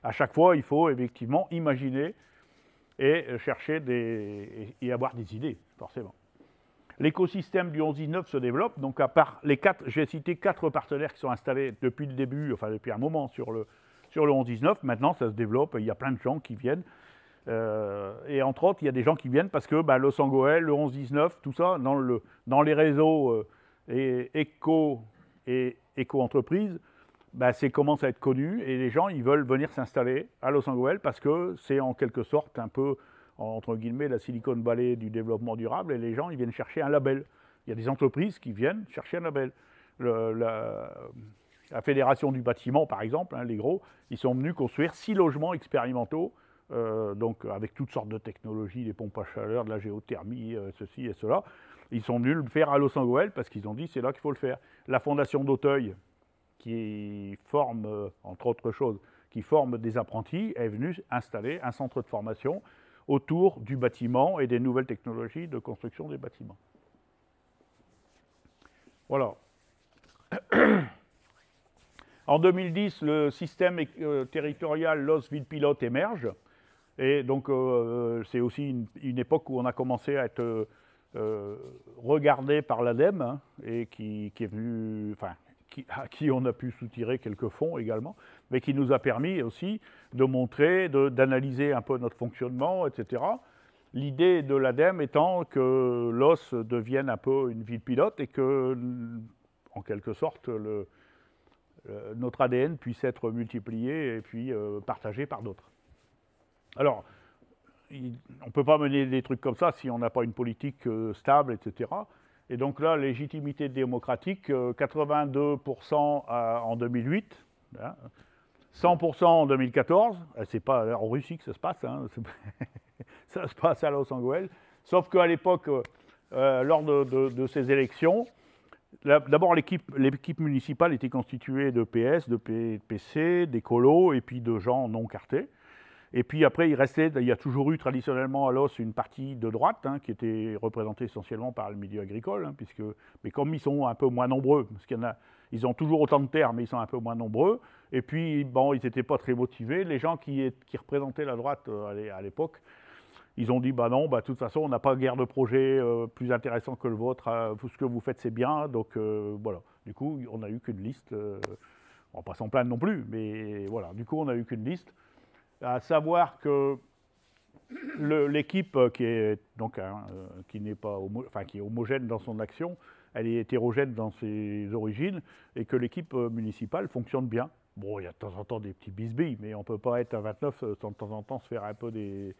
À chaque fois, il faut effectivement imaginer et chercher des, et avoir des idées, forcément. L'écosystème du onze dix-neuf se développe, donc à part les quatre, j'ai cité quatre partenaires qui sont installés depuis le début, enfin depuis un moment sur le, sur le onze dix-neuf, maintenant ça se développe, il y a plein de gens qui viennent, euh, et entre autres, il y a des gens qui viennent parce que bah, le Sangoël, le onze dix-neuf, tout ça, dans, le, dans les réseaux euh, éco et éco-entreprises, ben, c'est commence à être connu et les gens ils veulent venir s'installer à Loos-en-Gohelle parce que c'est en quelque sorte un peu, entre guillemets, la Silicon Valley du développement durable et les gens ils viennent chercher un label. Il y a des entreprises qui viennent chercher un label. Le, la, la Fédération du bâtiment, par exemple, hein, les gros, ils sont venus construire six logements expérimentaux, euh, donc avec toutes sortes de technologies, des pompes à chaleur, de la géothermie, euh, ceci et cela. Ils sont venus le faire à Loos-en-Gohelle parce qu'ils ont dit c'est là qu'il faut le faire. La Fondation d'Auteuil, qui forme, entre autres choses, qui forme des apprentis, est venu installer un centre de formation autour du bâtiment et des nouvelles technologies de construction des bâtiments. Voilà. En deux mille dix, le système territorial Loos-Ville Pilote émerge. Et donc, euh, c'est aussi une, une époque où on a commencé à être euh, regardé par l'ADEME hein, et qui, qui est venu... Enfin, qui, à qui on a pu soutirer quelques fonds également, mais qui nous a permis aussi de montrer, d'analyser un peu notre fonctionnement, et cetera. L'idée de l'ADEME étant que l'O S devienne un peu une ville pilote et que, en quelque sorte, le, le, notre A D N puisse être multiplié et puis euh, partagé par d'autres. Alors, il, on ne peut pas mener des trucs comme ça si on n'a pas une politique euh, stable, et cetera. Et donc là, légitimité démocratique, euh, quatre-vingt-deux pour cent à, en deux mille huit, hein, cent pour cent en deux mille quatorze, c'est pas en Russie que ça se passe, hein, ça se passe à Loos-en-Gohelle, sauf qu'à l'époque, euh, lors de, de, de ces élections, d'abord l'équipe municipale était constituée de P S, de P C, d'écolos et puis de gens non cartés. Et puis après, il restait, il y a toujours eu traditionnellement à Loos une partie de droite, hein, qui était représentée essentiellement par le milieu agricole, hein, puisque, mais comme ils sont un peu moins nombreux, parce qu'il y en a, ils ont toujours autant de terres, mais ils sont un peu moins nombreux, et puis bon, ils n'étaient pas très motivés. Les gens qui, est, qui représentaient la droite à l'époque, ils ont dit, bah non, bah, de toute façon, on n'a pas guère de projet euh, plus intéressant que le vôtre, euh, ce que vous faites, c'est bien, donc euh, voilà. Du coup, on n'a eu qu'une liste, euh, on ne va pas s'en plaindre non plus, mais voilà, du coup, on n'a eu qu'une liste. À savoir que l'équipe qui est donc hein, qui n'est pas homo, enfin qui est homogène dans son action, elle est hétérogène dans ses origines et que l'équipe municipale fonctionne bien. Bon, il y a de temps en temps des petits bisbilles, mais on peut pas être à vingt-neuf sans de temps en temps se faire un peu des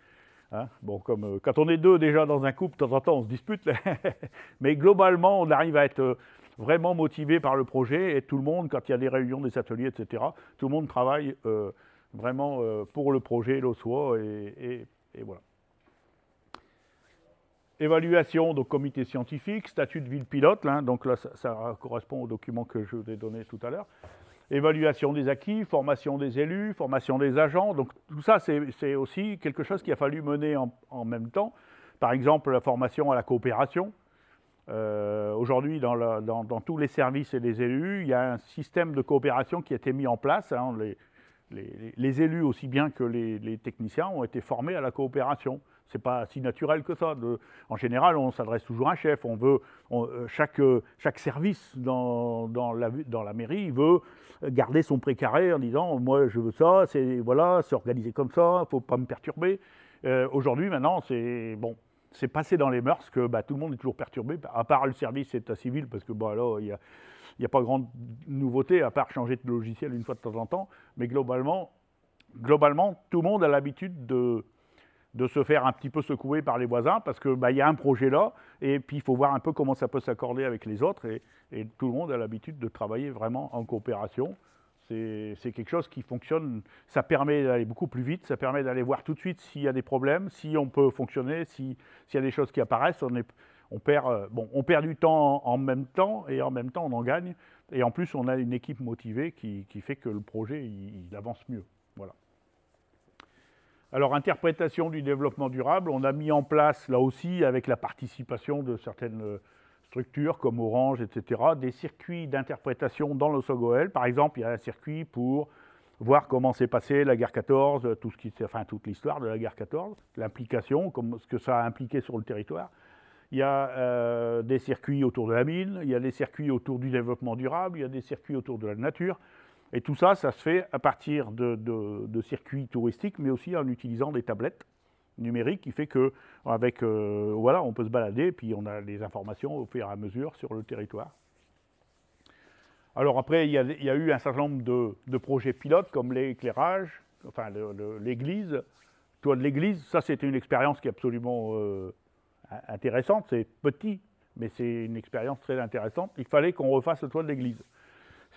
hein, bon comme quand on est deux déjà dans un couple, de temps en temps on se dispute, là. Mais globalement on arrive à être vraiment motivé par le projet et tout le monde quand il y a des réunions, des ateliers, et cetera. Tout le monde travaille. Euh, vraiment euh, pour le projet lossois et, et, et voilà. Évaluation, donc comité scientifique, statut de ville pilote, là, donc là ça, ça correspond au document que je vous ai donné tout à l'heure. Évaluation des acquis, formation des élus, formation des agents, donc tout ça c'est aussi quelque chose qu'il a fallu mener en, en même temps. Par exemple la formation à la coopération. Euh, Aujourd'hui, dans, dans, dans tous les services et les élus, il y a un système de coopération qui a été mis en place, hein, les, Les, les élus, aussi bien que les, les techniciens, ont été formés à la coopération. Ce n'est pas si naturel que ça. De, en général, on s'adresse toujours à un chef. On veut, on, chaque, chaque service dans, dans, la, dans la mairie il veut garder son précaré en disant « moi, je veux ça, c'est voilà, organisé comme ça, il ne faut pas me perturber euh, ». Aujourd'hui, maintenant, c'est bon, c'est passé dans les mœurs que bah, tout le monde est toujours perturbé, à part le service état civil, parce que bah, là, il y a... Il n'y a pas grande nouveauté, à part changer de logiciel une fois de temps en temps, mais globalement, globalement tout le monde a l'habitude de, de se faire un petit peu secouer par les voisins, parce qu'il bah, y a un projet là, et puis il faut voir un peu comment ça peut s'accorder avec les autres, et, et tout le monde a l'habitude de travailler vraiment en coopération. C'est quelque chose qui fonctionne, ça permet d'aller beaucoup plus vite, ça permet d'aller voir tout de suite s'il y a des problèmes, si on peut fonctionner, s'il si y a des choses qui apparaissent, on est... On perd, bon, on perd du temps en même temps, et en même temps, on en gagne. Et en plus, on a une équipe motivée qui, qui fait que le projet, il, il avance mieux. Voilà. Alors, interprétation du développement durable, on a mis en place, là aussi, avec la participation de certaines structures comme Orange, et cetera, des circuits d'interprétation dans le Sangoël. Par exemple, il y a un circuit pour voir comment s'est passée la guerre quatorze, tout ce qui, enfin, toute l'histoire de la guerre quatorze, l'implication, ce que ça a impliqué sur le territoire. Il y a euh, des circuits autour de la mine, il y a des circuits autour du développement durable, il y a des circuits autour de la nature. Et tout ça, ça se fait à partir de, de, de circuits touristiques, mais aussi en utilisant des tablettes numériques, qui fait que, avec, euh, voilà, on peut se balader, puis on a des informations au fur et à mesure sur le territoire. Alors après, il y a, il y a eu un certain nombre de, de projets pilotes, comme l'éclairage, enfin l'église. Toit de l'église, ça c'était une expérience qui est absolument... Euh, intéressante, c'est petit, mais c'est une expérience très intéressante. Il fallait qu'on refasse le toit de l'église.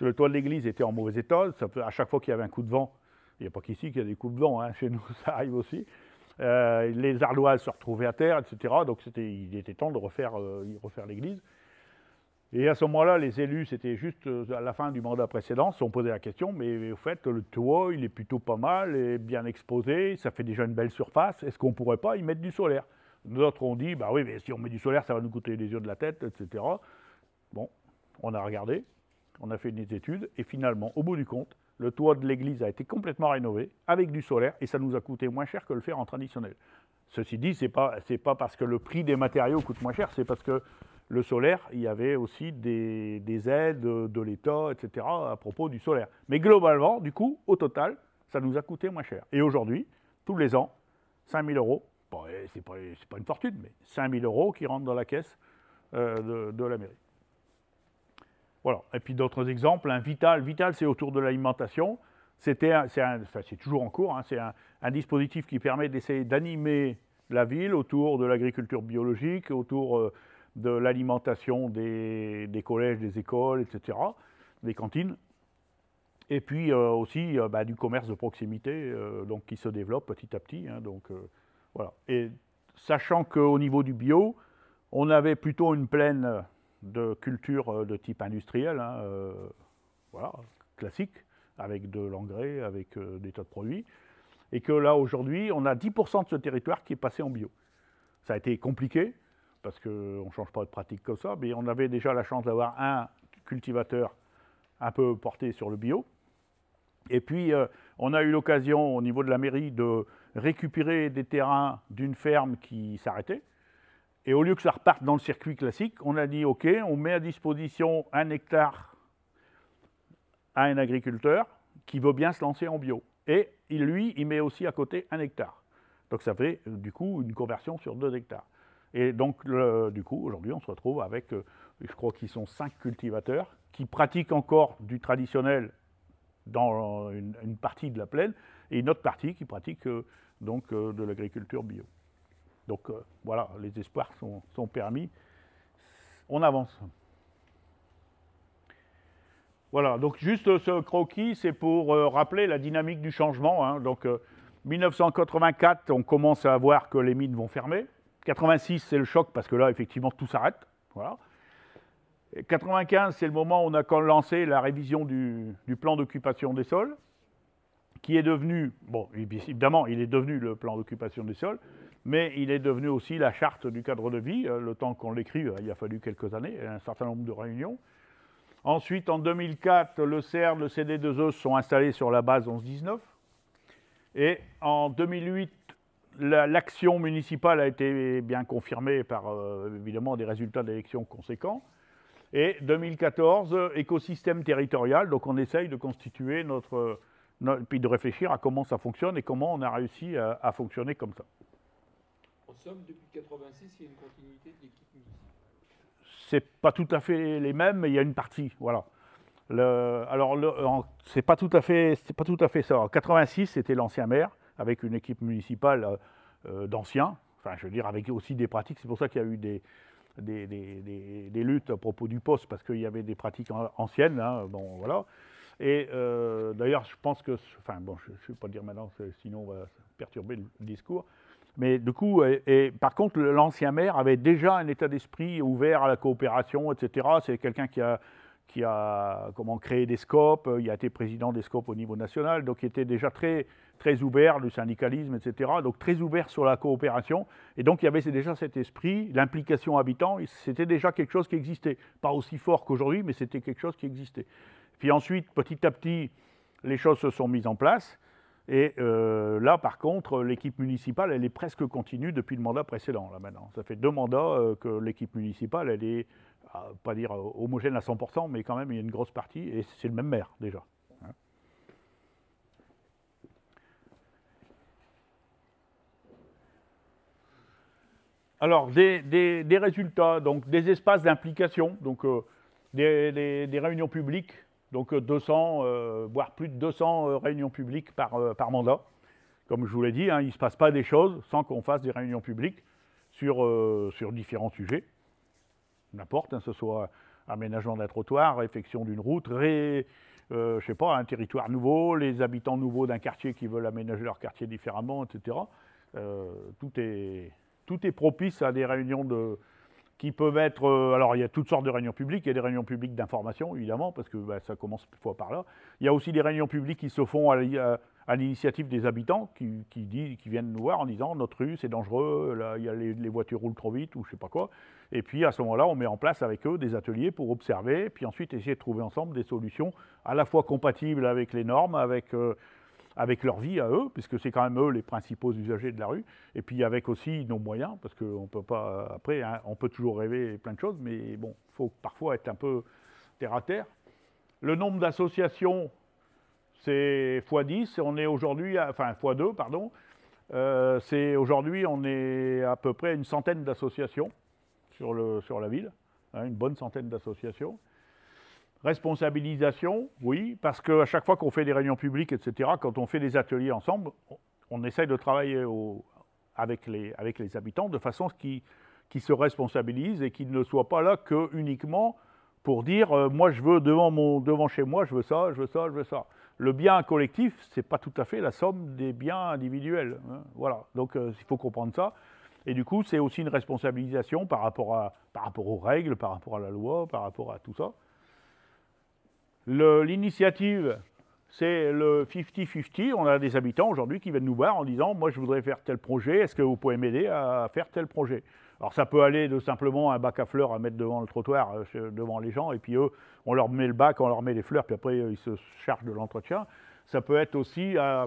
Le toit de l'église était en mauvais état, ça, à chaque fois qu'il y avait un coup de vent, il n'y a pas qu'ici qu'il y a des coups de vent, hein, chez nous ça arrive aussi, euh, les ardoises se retrouvaient à terre, et cetera. Donc était, il était temps de refaire, euh, refaire l'église. Et à ce moment-là, les élus, c'était juste à la fin du mandat précédent, se sont posés la question, mais au fait, le toit, il est plutôt pas mal, et bien exposé, ça fait déjà une belle surface, est-ce qu'on ne pourrait pas y mettre du solaire ? D'autres ont dit, bah oui, mais si on met du solaire, ça va nous coûter les yeux de la tête, et cetera. Bon, on a regardé, on a fait des études, et finalement, au bout du compte, le toit de l'église a été complètement rénové avec du solaire, et ça nous a coûté moins cher que le faire en traditionnel. Ceci dit, c'est pas, c'est pas parce que le prix des matériaux coûte moins cher, c'est parce que le solaire, il y avait aussi des, des aides de l'État, et cetera à propos du solaire. Mais globalement, du coup, au total, ça nous a coûté moins cher. Et aujourd'hui, tous les ans, cinq mille euros, bon, c'est pas, c'est pas une fortune, mais cinq mille euros qui rentrent dans la caisse euh, de, de la mairie. Voilà. Et puis d'autres exemples, hein, Vital, Vital c'est autour de l'alimentation, c'est enfin, toujours en cours, hein, c'est un, un dispositif qui permet d'essayer d'animer la ville autour de l'agriculture biologique, autour euh, de l'alimentation des, des collèges, des écoles, et cetera, des cantines, et puis euh, aussi euh, bah, du commerce de proximité euh, donc, qui se développe petit à petit. Hein, donc, euh, voilà. Et sachant qu'au niveau du bio, on avait plutôt une plaine de culture de type industriel, hein, euh, voilà, classique, avec de l'engrais, avec euh, des tas de produits, et que là, aujourd'hui, on a dix pour cent de ce territoire qui est passé en bio. Ça a été compliqué, parce qu'on ne change pas de pratique comme ça, mais on avait déjà la chance d'avoir un cultivateur un peu porté sur le bio. Et puis, euh, on a eu l'occasion, au niveau de la mairie, de récupérer des terrains d'une ferme qui s'arrêtait. Et au lieu que ça reparte dans le circuit classique, on a dit, OK, on met à disposition un hectare à un agriculteur qui veut bien se lancer en bio. Et lui, il met aussi à côté un hectare. Donc ça fait du coup une conversion sur deux hectares. Et donc le, du coup, aujourd'hui, on se retrouve avec, je crois qu'ils sont cinq cultivateurs qui pratiquent encore du traditionnel dans une, une partie de la plaine et une autre partie qui pratique donc de l'agriculture bio. Donc euh, voilà, les espoirs sont, sont permis. On avance. Voilà, donc juste ce croquis, c'est pour euh, rappeler la dynamique du changement. Hein. Donc euh, mille neuf cent quatre-vingt-quatre, on commence à voir que les mines vont fermer. quatre-vingt-six, c'est le choc parce que là, effectivement, tout s'arrête. Voilà. Et quatre-vingt-quinze, c'est le moment où on a lancé la révision du, du plan d'occupation des sols, qui est devenu, bon, évidemment, il est devenu le plan d'occupation des sols, mais il est devenu aussi la charte du cadre de vie. Le temps qu'on l'écrive, il a fallu quelques années, un certain nombre de réunions. Ensuite, en deux mille quatre, le CERDD, le C D deux E sont installés sur la base onze dix-neuf. Et en deux mille huit, l'action municipale a été bien confirmée par, euh, évidemment, des résultats d'élections conséquents. Et deux mille quatorze, euh, écosystème territorial. Donc, on essaye de constituer notre, notre... puis de réfléchir à comment ça fonctionne et comment on a réussi à, à fonctionner comme ça. En somme, depuis mille neuf cent quatre-vingt-six, il y a une continuité de l'équipe municipale. C'est pas tout à fait les mêmes, mais il y a une partie, voilà. Le, alors, c'est pas tout à fait, c'est pas tout à fait ça. En quatre-vingt-six, c'était l'ancien maire, avec une équipe municipale euh, d'anciens, enfin, je veux dire, avec aussi des pratiques. C'est pour ça qu'il y a eu des, des, des, des, des luttes à propos du poste, parce qu'il y avait des pratiques anciennes, hein, bon, voilà. Et euh, d'ailleurs, je pense que, enfin, bon, je ne vais pas le dire maintenant, sinon on va perturber le discours. Mais du coup, et, et, par contre, l'ancien maire avait déjà un état d'esprit ouvert à la coopération, et cetera. C'est quelqu'un qui a, qui a comment, créé des scopes, il a été président des scopes au niveau national, donc il était déjà très, très ouvert du syndicalisme, et cetera. Donc très ouvert sur la coopération. Et donc il y avait déjà cet esprit, l'implication habitant, c'était déjà quelque chose qui existait. Pas aussi fort qu'aujourd'hui, mais c'était quelque chose qui existait. Puis ensuite, petit à petit, les choses se sont mises en place. Et euh, là, par contre, l'équipe municipale, elle est presque continue depuis le mandat précédent, là, maintenant. Ça fait deux mandats euh, que l'équipe municipale, elle est, euh, pas dire euh, homogène à cent pour cent, mais quand même, il y a une grosse partie, et c'est le même maire, déjà. Hein. Alors, des, des, des résultats, donc des espaces d'implication, donc euh, des, des, des réunions publiques. Donc deux cents, euh, voire plus de deux cents euh, réunions publiques par, euh, par mandat. Comme je vous l'ai dit, hein, il ne se passe pas des choses sans qu'on fasse des réunions publiques sur, euh, sur différents sujets. N'importe, hein, ce soit aménagement d'un trottoir, réfection d'une route, ré, euh, je sais pas, un territoire nouveau, les habitants nouveaux d'un quartier qui veulent aménager leur quartier différemment, et cetera. Euh, tout est, tout est propice à des réunions de... qui peuvent être, alors il y a toutes sortes de réunions publiques, il y a des réunions publiques d'information, évidemment, parce que bah, ça commence parfois par là. Il y a aussi des réunions publiques qui se font à l'initiative des habitants, qui, qui, disent, qui viennent nous voir en disant « notre rue, c'est dangereux, là, il y a les, les voitures roulent trop vite » ou je ne sais pas quoi. Et puis à ce moment-là, on met en place avec eux des ateliers pour observer, puis ensuite essayer de trouver ensemble des solutions à la fois compatibles avec les normes, avec euh, avec leur vie à eux, puisque c'est quand même eux les principaux usagers de la rue, et puis avec aussi nos moyens, parce qu'on peut pas, après, hein, on peut toujours rêver plein de choses, mais bon, il faut parfois être un peu terre à terre. Le nombre d'associations, c'est fois dix, on est aujourd'hui, enfin fois deux, pardon, euh, c'est aujourd'hui, on est à peu près une centaine d'associations sur, le, sur la ville, hein, une bonne centaine d'associations. Responsabilisation, oui, parce qu'à chaque fois qu'on fait des réunions publiques, et cetera, quand on fait des ateliers ensemble, on essaye de travailler au, avec, les, avec les habitants de façon qu'ils qui se responsabilisent et qu'ils ne soient pas là que uniquement pour dire euh, « moi je veux devant, mon, devant chez moi, je veux ça, je veux ça, je veux ça ». Le bien collectif, ce n'est pas tout à fait la somme des biens individuels, hein, voilà, donc euh, il faut comprendre ça. Et du coup, c'est aussi une responsabilisation par rapport, à, par rapport aux règles, par rapport à la loi, par rapport à tout ça. L'initiative, c'est le cinquante cinquante. On a des habitants aujourd'hui qui viennent nous voir en disant « moi, je voudrais faire tel projet, est-ce que vous pouvez m'aider à faire tel projet ?» Alors, ça peut aller de simplement un bac à fleurs à mettre devant le trottoir, euh, devant les gens, et puis eux, on leur met le bac, on leur met les fleurs, puis après, ils se chargent de l'entretien. Ça peut être aussi, euh,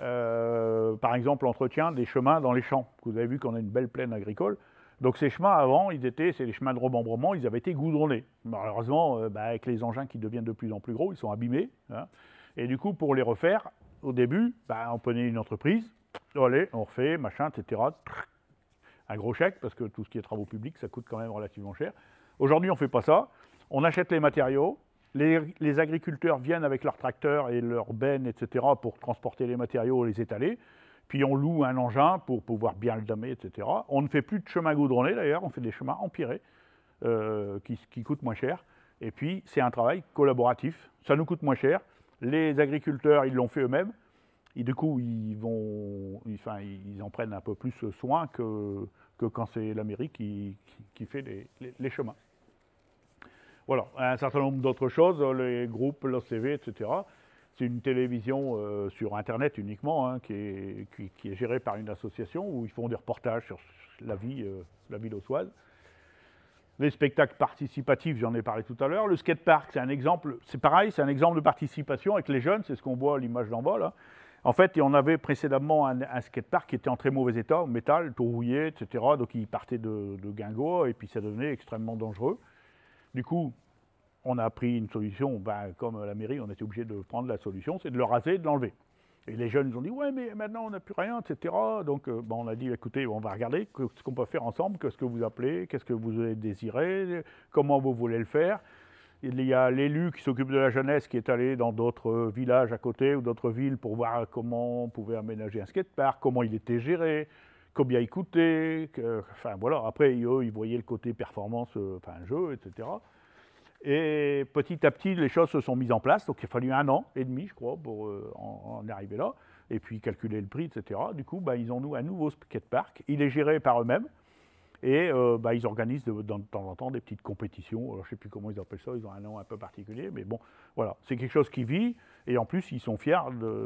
euh, par exemple, l'entretien des chemins dans les champs. Vous avez vu qu'on a une belle plaine agricole. Donc ces chemins, avant, ils étaient, c'est les chemins de remembrement, ils avaient été goudronnés. Malheureusement, euh, bah, avec les engins qui deviennent de plus en plus gros, ils sont abîmés. Hein. Et du coup, pour les refaire, au début, bah, on prenait une entreprise, allez, on refait, machin, et cetera. Un gros chèque, parce que tout ce qui est travaux publics, ça coûte quand même relativement cher. Aujourd'hui, on ne fait pas ça. On achète les matériaux. Les, les agriculteurs viennent avec leurs tracteurs et leurs bennes, et cetera, pour transporter les matériaux et les étaler. Puis on loue un engin pour pouvoir bien le damer, et cetera. On ne fait plus de chemin goudronné d'ailleurs, on fait des chemins empirés euh, qui, qui coûtent moins cher. Et puis c'est un travail collaboratif, ça nous coûte moins cher. Les agriculteurs, ils l'ont fait eux-mêmes. Et du coup, ils, vont, ils, enfin, ils en prennent un peu plus soin que, que quand c'est la mairie qui, qui, qui fait les, les, les chemins. Voilà, un certain nombre d'autres choses, les groupes, l'O C V, et cetera. C'est une télévision euh, sur Internet uniquement, hein, qui, est, qui, qui est gérée par une association où ils font des reportages sur la vie, euh, la ville ossoise. Les spectacles participatifs, j'en ai parlé tout à l'heure. Le skatepark, c'est un exemple, c'est pareil, c'est un exemple de participation avec les jeunes, c'est ce qu'on voit à l'image d'en bas, là. En fait, et on avait précédemment un, un skatepark qui était en très mauvais état, en métal, tout rouillé, et cetera. Donc il partait de, de Guingamp et puis ça devenait extrêmement dangereux. Du coup, on a pris une solution, ben, comme la mairie, on était obligé de prendre la solution, c'est de le raser et de l'enlever. Et les jeunes, ils ont dit « ouais, mais maintenant, on n'a plus rien, et cetera » Donc, ben, on a dit « écoutez, on va regarder ce qu'on peut faire ensemble, qu'est-ce que vous appelez, qu'est-ce que vous désirez, comment vous voulez le faire ». Il y a l'élu qui s'occupe de la jeunesse qui est allé dans d'autres villages à côté ou d'autres villes pour voir comment on pouvait aménager un skatepark, comment il était géré, combien il coûtait, que, enfin voilà. Après, eux, ils voyaient le côté performance, enfin jeu, et cetera. Et petit à petit, les choses se sont mises en place. Donc, il a fallu un an et demi, je crois, pour euh, en, en arriver là. Et puis, calculer le prix, et cetera. Du coup, bah, ils ont nous un nouveau skatepark. Il est géré par eux-mêmes. Et euh, bah, ils organisent de, de, de temps en temps des petites compétitions. Alors, je ne sais plus comment ils appellent ça. Ils ont un nom un peu particulier. Mais bon, voilà. C'est quelque chose qui vit. Et en plus, ils sont fiers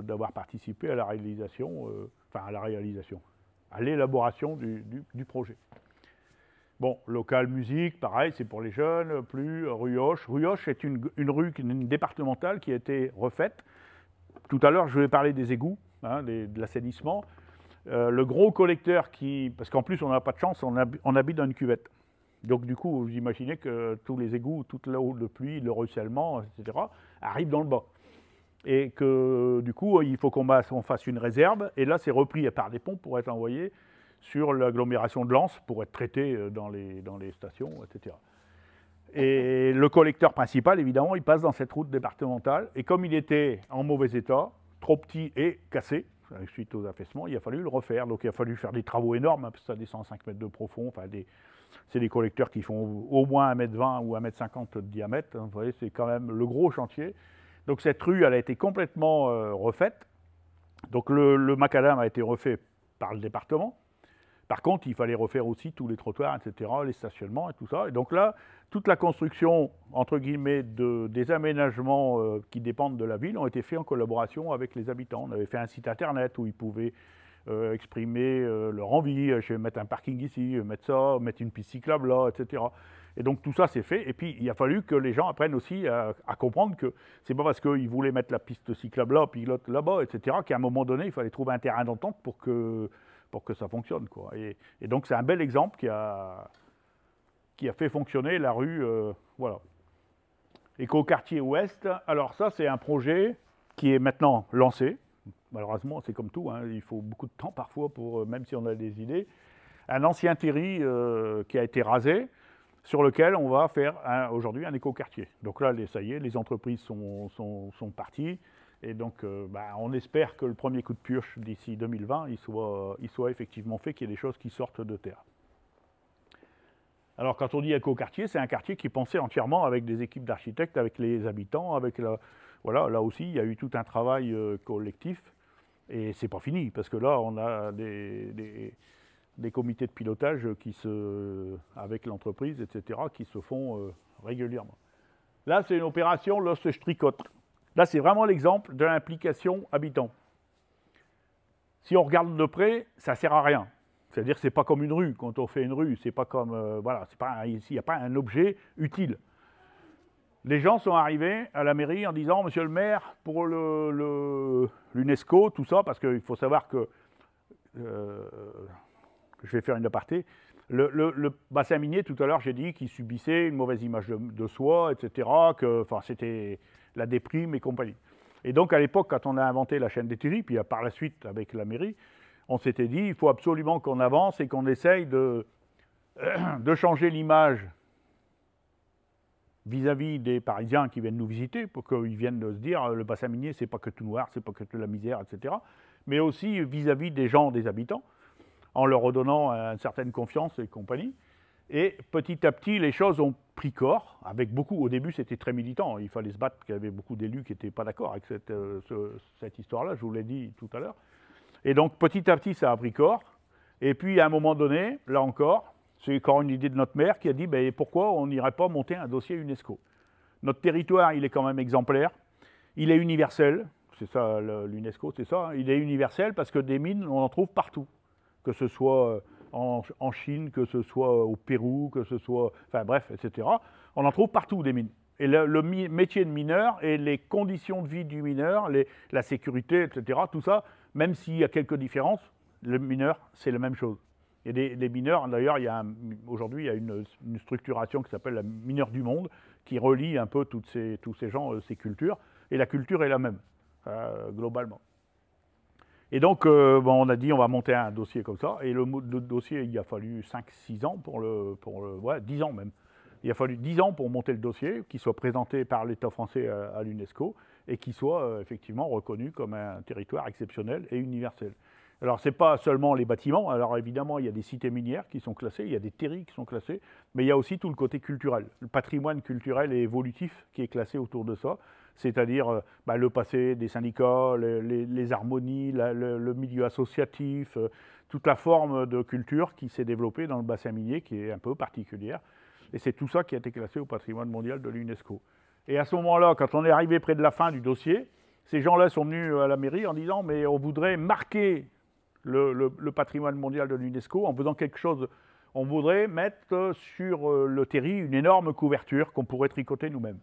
d'avoir participé à la réalisation, euh, enfin, à la réalisation, à l'élaboration du, du, du projet. Bon, local, musique, pareil, c'est pour les jeunes, plus Ruoche. Ruoche est une, une rue une départementale qui a été refaite. Tout à l'heure, je vais parler des égouts, hein, des, de l'assainissement. Euh, le gros collecteur qui... Parce qu'en plus, on n'a pas de chance, on, hab, on habite dans une cuvette. Donc, du coup, vous imaginez que tous les égouts, toute l'eau de pluie, le ruissellement, et cetera, arrivent dans le bas. Et que, du coup, il faut qu'on fasse une réserve. Et là, c'est repris par des pompes pour être envoyé sur l'agglomération de Lens pour être traité dans les, dans les stations, et cetera. Et le collecteur principal, évidemment, il passe dans cette route départementale. Et comme il était en mauvais état, trop petit et cassé, suite aux affaissements, il a fallu le refaire. Donc il a fallu faire des travaux énormes, hein, parce que ça a des cent cinq mètres de profond. Enfin, c'est des collecteurs qui font au moins un mètre vingt ou un mètre cinquante de diamètre. Hein, vous voyez, c'est quand même le gros chantier. Donc cette rue, elle a été complètement euh, refaite. Donc le, le macadam a été refait par le département. Par contre, il fallait refaire aussi tous les trottoirs, et cetera, les stationnements et tout ça. Et donc là, toute la construction, entre guillemets, de, des aménagements euh, qui dépendent de la ville ont été faits en collaboration avec les habitants. On avait fait un site internet où ils pouvaient euh, exprimer euh, leur envie. Je vais mettre un parking ici, je vais mettre ça, mettre une piste cyclable là, et cetera. Et donc tout ça, c'est fait. Et puis, il a fallu que les gens apprennent aussi à, à comprendre que c'est pas parce qu'ils voulaient mettre la piste cyclable là, puis l'autre là-bas, et cetera, qu'à un moment donné, il fallait trouver un terrain d'entente pour que, pour que ça fonctionne, quoi. Et, et donc, c'est un bel exemple qui a, qui a fait fonctionner la rue, euh, voilà. Et qu'au quartier ouest, alors ça, c'est un projet qui est maintenant lancé. Malheureusement, c'est comme tout, hein, il faut beaucoup de temps parfois, pour, même si on a des idées. Un ancien terri euh, qui a été rasé, sur lequel on va faire aujourd'hui un écoquartier. Donc là, les, ça y est, les entreprises sont, sont, sont parties. Et donc, euh, bah, on espère que le premier coup de pioche d'ici deux mille vingt, il soit, il soit effectivement fait, qu'il y ait des choses qui sortent de terre. Alors, quand on dit écoquartier, c'est un quartier qui est pensé entièrement avec des équipes d'architectes, avec les habitants, avec la... Voilà, là aussi, il y a eu tout un travail euh, collectif. Et c'est pas fini, parce que là, on a des... des des comités de pilotage qui se, avec l'entreprise, et cetera, qui se font euh, régulièrement. Là, c'est une opération, là, c'est tricote. Là, c'est vraiment l'exemple de l'implication habitant. Si on regarde de près, ça ne sert à rien. C'est-à-dire que ce n'est pas comme une rue. Quand on fait une rue, c'est pas comme... Euh, voilà, c'est pas, il n'y a pas un objet utile. Les gens sont arrivés à la mairie en disant « Monsieur le maire, pour le, le, l'UNESCO, tout ça, parce qu'il faut savoir que... Euh, » Je vais faire une aparté. Le, le, le bassin minier, tout à l'heure, j'ai dit qu'il subissait une mauvaise image de, de soi, et cetera, que enfin, c'était la déprime et compagnie. Et donc, à l'époque, quand on a inventé la chaîne des Terrils, puis par la suite avec la mairie, on s'était dit, il faut absolument qu'on avance et qu'on essaye de, de changer l'image vis-à-vis des Parisiens qui viennent nous visiter, pour qu'ils viennent se dire, le bassin minier, c'est pas que tout noir, c'est pas que de la misère, et cetera, mais aussi vis-à-vis des gens, des habitants, en leur redonnant une certaine confiance et compagnie. Et petit à petit, les choses ont pris corps, avec beaucoup, au début c'était très militant, il fallait se battre, il y avait beaucoup d'élus qui n'étaient pas d'accord avec cette, euh, ce, cette histoire-là, je vous l'ai dit tout à l'heure. Et donc petit à petit, ça a pris corps, et puis à un moment donné, là encore, c'est encore une idée de notre maire qui a dit, ben, pourquoi on n'irait pas monter un dossier UNESCO? Notre territoire, il est quand même exemplaire, il est universel, c'est ça l'UNESCO, c'est ça, hein, il est universel parce que des mines, on en trouve partout. Que ce soit en, en Chine, que ce soit au Pérou, que ce soit... Enfin bref, et cetera. On en trouve partout des mines. Et le, le métier de mineur et les conditions de vie du mineur, les, la sécurité, et cetera, tout ça, même s'il y a quelques différences, le mineur, c'est la même chose. Et des, des mineurs, d'ailleurs, aujourd'hui, il y a une, une structuration qui s'appelle la Mineur du Monde, qui relie un peu toutes ces, tous ces gens, ces cultures, et la culture est la même, euh, globalement. Et donc, euh, bon, on a dit, on va monter un dossier comme ça. Et le, le dossier, il a fallu cinq six ans pour le... Pour le ouais, dix ans même. Il a fallu dix ans pour monter le dossier, qu'il soit présenté par l'État français à, à l'UNESCO et qu'il soit euh, effectivement reconnu comme un territoire exceptionnel et universel. Alors, ce n'est pas seulement les bâtiments. Alors, évidemment, il y a des cités minières qui sont classées, il y a des terrils qui sont classés, mais il y a aussi tout le côté culturel. Le patrimoine culturel et évolutif qui est classé autour de ça. C'est-à-dire bah, le passé des syndicats, les, les, les harmonies, la, le, le milieu associatif, euh, toute la forme de culture qui s'est développée dans le bassin minier, qui est un peu particulière. Et c'est tout ça qui a été classé au patrimoine mondial de l'UNESCO. Et à ce moment-là, quand on est arrivé près de la fin du dossier, ces gens-là sont venus à la mairie en disant « mais on voudrait marquer le, le, le patrimoine mondial de l'UNESCO en faisant quelque chose. On voudrait mettre sur le terri une énorme couverture qu'on pourrait tricoter nous-mêmes. »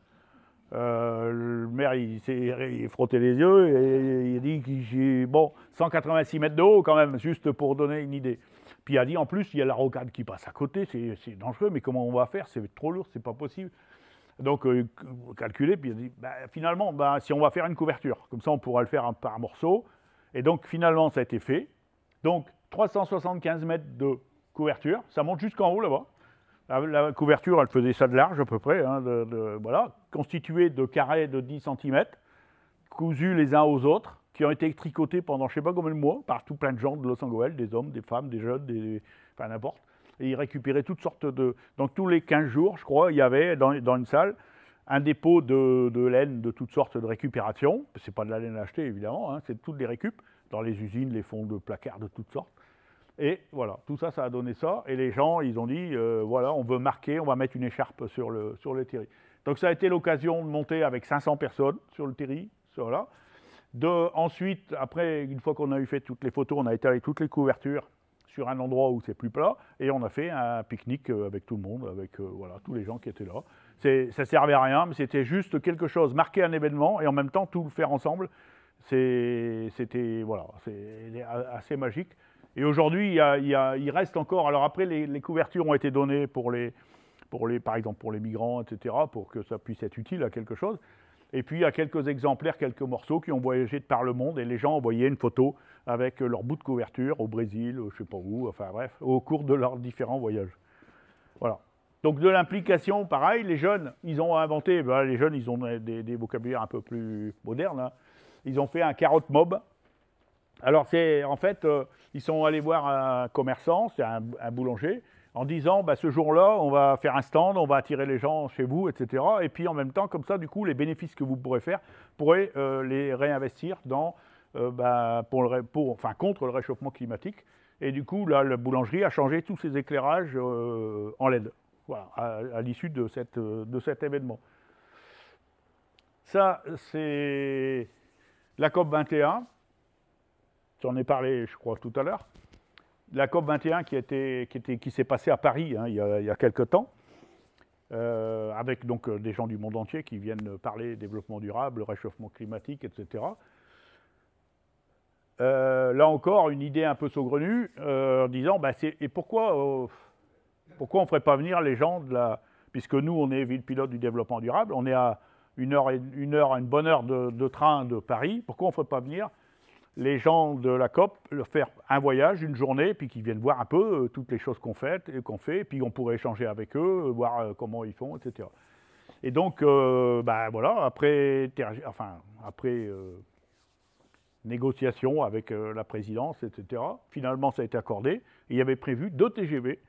Euh, le maire, il s'est frotté les yeux et, et il a dit que j'ai bon, cent quatre-vingt-six mètres de haut quand même, juste pour donner une idée. Puis il a dit, en plus, il y a la rocade qui passe à côté, c'est dangereux, mais comment on va faire? C'est trop lourd, c'est pas possible. Donc, euh, calculé, puis il a dit, bah, finalement, bah, si on va faire une couverture, comme ça on pourra le faire par morceaux. Et donc, finalement, ça a été fait. Donc, trois cent soixante-quinze mètres de couverture, ça monte jusqu'en haut là-bas. La couverture, elle faisait ça de large à peu près, hein, de, de, voilà, constituée de carrés de dix centimètres, cousus les uns aux autres, qui ont été tricotés pendant je ne sais pas combien de mois, par tout plein de gens de Loos-en-Gohelle, des hommes, des femmes, des jeunes, des, enfin n'importe. Et ils récupéraient toutes sortes de... Donc tous les quinze jours, je crois, il y avait dans, dans une salle un dépôt de, de laine de toutes sortes de récupération. Ce n'est pas de la laine achetée, évidemment, hein, c'est toutes les récup, dans les usines, les fonds de placards de toutes sortes. Et voilà, tout ça, ça a donné ça. Et les gens, ils ont dit, euh, voilà, on veut marquer, on va mettre une écharpe sur le, sur le terri. Donc, ça a été l'occasion de monter avec cinq cents personnes sur le terri. Voilà. De, ensuite, après, une fois qu'on a eu fait toutes les photos, on a étalé toutes les couvertures sur un endroit où c'est plus plat, et on a fait un pique-nique avec tout le monde, avec euh, voilà, tous les gens qui étaient là. Ça servait à rien, mais c'était juste quelque chose, marquer un événement, et en même temps tout le faire ensemble. C'était voilà, assez magique. Et aujourd'hui, il, il, il reste encore... Alors après, les, les couvertures ont été données, pour les, pour les, par exemple, pour les migrants, et cetera, pour que ça puisse être utile à quelque chose. Et puis, il y a quelques exemplaires, quelques morceaux qui ont voyagé de par le monde, et les gens envoyaient une photo avec leur bout de couverture au Brésil, je ne sais pas où, enfin bref, au cours de leurs différents voyages. Voilà. Donc, de l'implication, pareil, les jeunes, ils ont inventé... Ben, les jeunes, ils ont des, des vocabulaires un peu plus modernes, hein. Ils ont fait un carotte mob. Alors, c'est en fait, euh, ils sont allés voir un commerçant, c'est un, un boulanger, en disant, bah, ce jour-là, on va faire un stand, on va attirer les gens chez vous, et cetera. Et puis, en même temps, comme ça, du coup, les bénéfices que vous pourrez faire, pourrez euh, les réinvestir dans, euh, bah, pour le, pour, enfin, contre le réchauffement climatique. Et du coup, là, la boulangerie a changé tous ses éclairages euh, en L E D, voilà, à, à l'issue de, cette, de cet événement. Ça, c'est... La COP vingt et un, j'en ai parlé, je crois, tout à l'heure. La COP vingt et un qui, était, qui, était, qui s'est passée à Paris, hein, il, y a, il y a quelques temps, euh, avec donc des gens du monde entier qui viennent parler développement durable, réchauffement climatique, et cetera. Euh, là encore, une idée un peu saugrenue, euh, en disant, ben c'est, et pourquoi, euh, pourquoi on ne ferait pas venir les gens de la... Puisque nous, on est ville pilote du développement durable, on est à... Une heure, et, une heure, une bonne heure de, de train de Paris, pourquoi on ne ferait pas venir les gens de la COP faire un voyage, une journée, puis qu'ils viennent voir un peu euh, toutes les choses qu'on fait, qu'on fait, et puis on pourrait échanger avec eux, voir euh, comment ils font, et cetera. Et donc, euh, ben voilà, après, enfin, après euh, négociation avec euh, la présidence, et cetera, finalement, ça a été accordé, et il y avait prévu deux T G V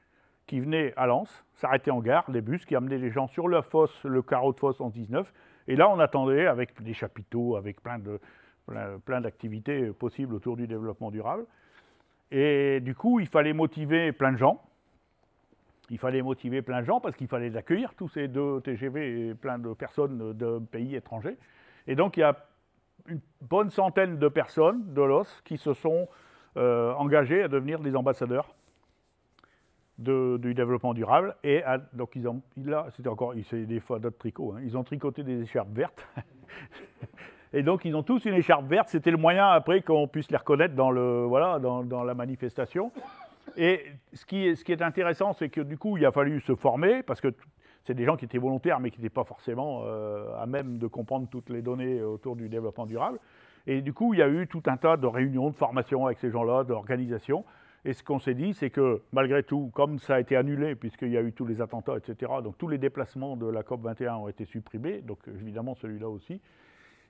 qui venaient à Lens, s'arrêtaient en gare, des bus qui amenaient les gens sur la fosse, le carreau de fosse en dix-neuf, et là, on attendait avec des chapiteaux, avec plein de, plein, plein d'activités possibles autour du développement durable. Et du coup, il fallait motiver plein de gens. Il fallait motiver plein de gens parce qu'il fallait accueillir tous ces deux T G V et plein de personnes de pays étrangers. Et donc, il y a une bonne centaine de personnes de l'O S qui se sont euh, engagées à devenir des ambassadeurs De, du développement durable, et à, donc ils ont, là, c'était encore, c'est des fois d'autres tricots, hein, ils ont tricoté des écharpes vertes, et donc ils ont tous une écharpe verte, c'était le moyen après qu'on puisse les reconnaître dans, le, voilà, dans, dans la manifestation, et ce qui est, ce qui est intéressant, c'est que du coup, il a fallu se former, parce que c'est des gens qui étaient volontaires, mais qui n'étaient pas forcément euh, à même de comprendre toutes les données autour du développement durable, et du coup, il y a eu tout un tas de réunions, de formations avec ces gens-là, d'organisations. Et ce qu'on s'est dit, c'est que, malgré tout, comme ça a été annulé, puisqu'il y a eu tous les attentats, et cetera, donc tous les déplacements de la COP vingt et un ont été supprimés, donc évidemment celui-là aussi.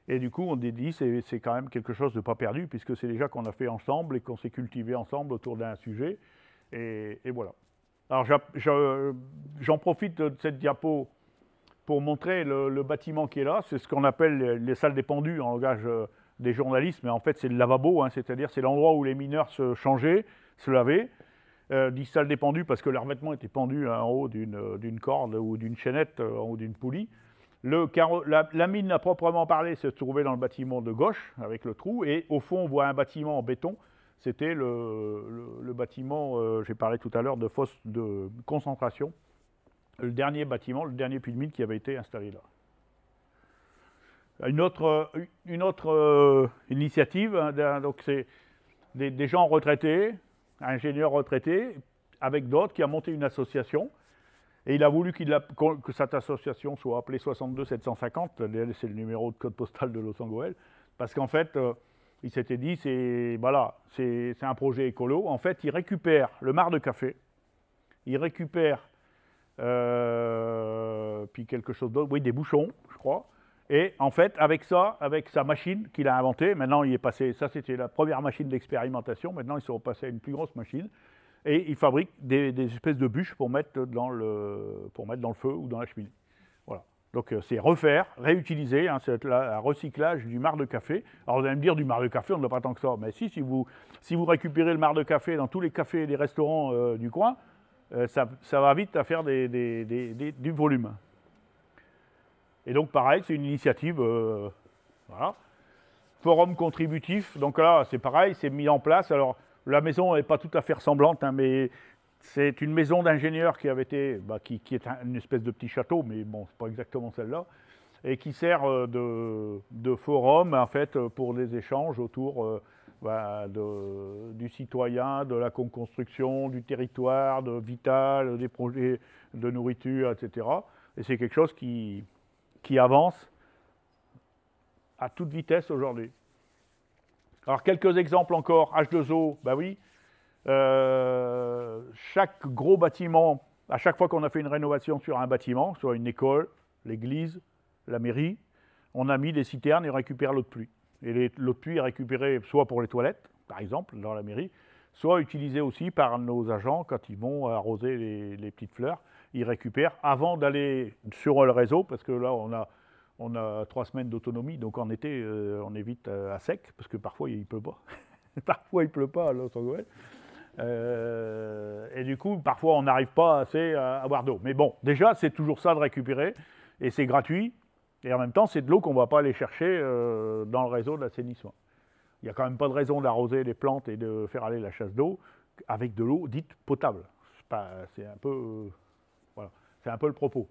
Et du coup, on s'est dit, c'est quand même quelque chose de pas perdu, puisque c'est déjà qu'on a fait ensemble et qu'on s'est cultivé ensemble autour d'un sujet. Et, et voilà. Alors, j'en profite de cette diapo pour montrer le, le bâtiment qui est là. C'est ce qu'on appelle les, les salles des pendus en langage des journalistes, mais en fait, c'est le lavabo, hein, c'est-à-dire c'est l'endroit où les mineurs se changeaient, se laver, euh, dix salles des pendus parce que leurs vêtements étaient pendus hein, en haut d'une corde ou d'une chaînette euh, ou d'une poulie. Le carreau, la, la mine à proprement parler se trouvait dans le bâtiment de gauche avec le trou et au fond on voit un bâtiment en béton. C'était le, le, le bâtiment, euh, j'ai parlé tout à l'heure de fosse de concentration, le dernier bâtiment, le dernier puits de mine qui avait été installé là. Une autre, une autre euh, initiative, hein, donc c'est des, des gens retraités, ingénieur retraité, avec d'autres, qui a monté une association. Et il a voulu qu'il a, que cette association soit appelée soixante-deux sept cent cinquante, c'est le numéro de code postal de Loos-en-Gohelle, parce qu'en fait, euh, il s'était dit, c'est voilà, c'est un projet écolo. En fait, il récupère le marc de café, il récupère euh, puis quelque chose d'autre, oui, des bouchons, je crois. Et en fait, avec ça, avec sa machine qu'il a inventée, maintenant il est passé, ça c'était la première machine d'expérimentation, maintenant ils sont passés à une plus grosse machine, et ils fabriquent des, des espèces de bûches pour mettre, dans le, pour mettre dans le feu ou dans la cheminée. Voilà. Donc c'est refaire, réutiliser, hein, c'est un recyclage du marc de café. Alors vous allez me dire, du marc de café, on ne l'a pas tant que ça. Mais si, si vous, si vous récupérez le marc de café dans tous les cafés et les restaurants euh, du coin, euh, ça, ça va vite à faire des, des, des, des, du volume. Et donc, pareil, c'est une initiative, euh, voilà. Forum contributif, donc là, c'est pareil, c'est mis en place. Alors, La maison n'est pas tout à fait ressemblante, hein, mais c'est une maison d'ingénieur qui avait été, bah, qui, qui est une espèce de petit château, mais bon, c'est pas exactement celle-là, et qui sert de, de forum en fait pour les échanges autour euh, bah, de, du citoyen, de la construction, du territoire, de Vital, des projets de nourriture, et cetera. Et c'est quelque chose qui, qui avance à toute vitesse aujourd'hui. Alors, quelques exemples encore, H deux O, bah oui, euh, chaque gros bâtiment, à chaque fois qu'on a fait une rénovation sur un bâtiment, soit une école, l'église, la mairie, on a mis des citernes et on récupère l'eau de pluie. Et l'eau de pluie est récupérée soit pour les toilettes, par exemple, dans la mairie, soit utilisée aussi par nos agents quand ils vont arroser les, les petites fleurs. Ils récupèrent avant d'aller sur le réseau, parce que là, on a... On a trois semaines d'autonomie, donc en été, euh, on est vite euh, à sec, parce que parfois, il ne pleut pas. Parfois, il ne pleut pas à Loos-en-Gohelle. Euh, et du coup, parfois, on n'arrive pas assez à avoir d'eau. Mais bon, déjà, c'est toujours ça de récupérer, et c'est gratuit. Et en même temps, c'est de l'eau qu'on ne va pas aller chercher euh, dans le réseau de l'assainissement. Il n'y a quand même pas de raison d'arroser les plantes et de faire aller la chasse d'eau avec de l'eau dite potable. C'est un peu, euh, voilà, c'est un peu le propos.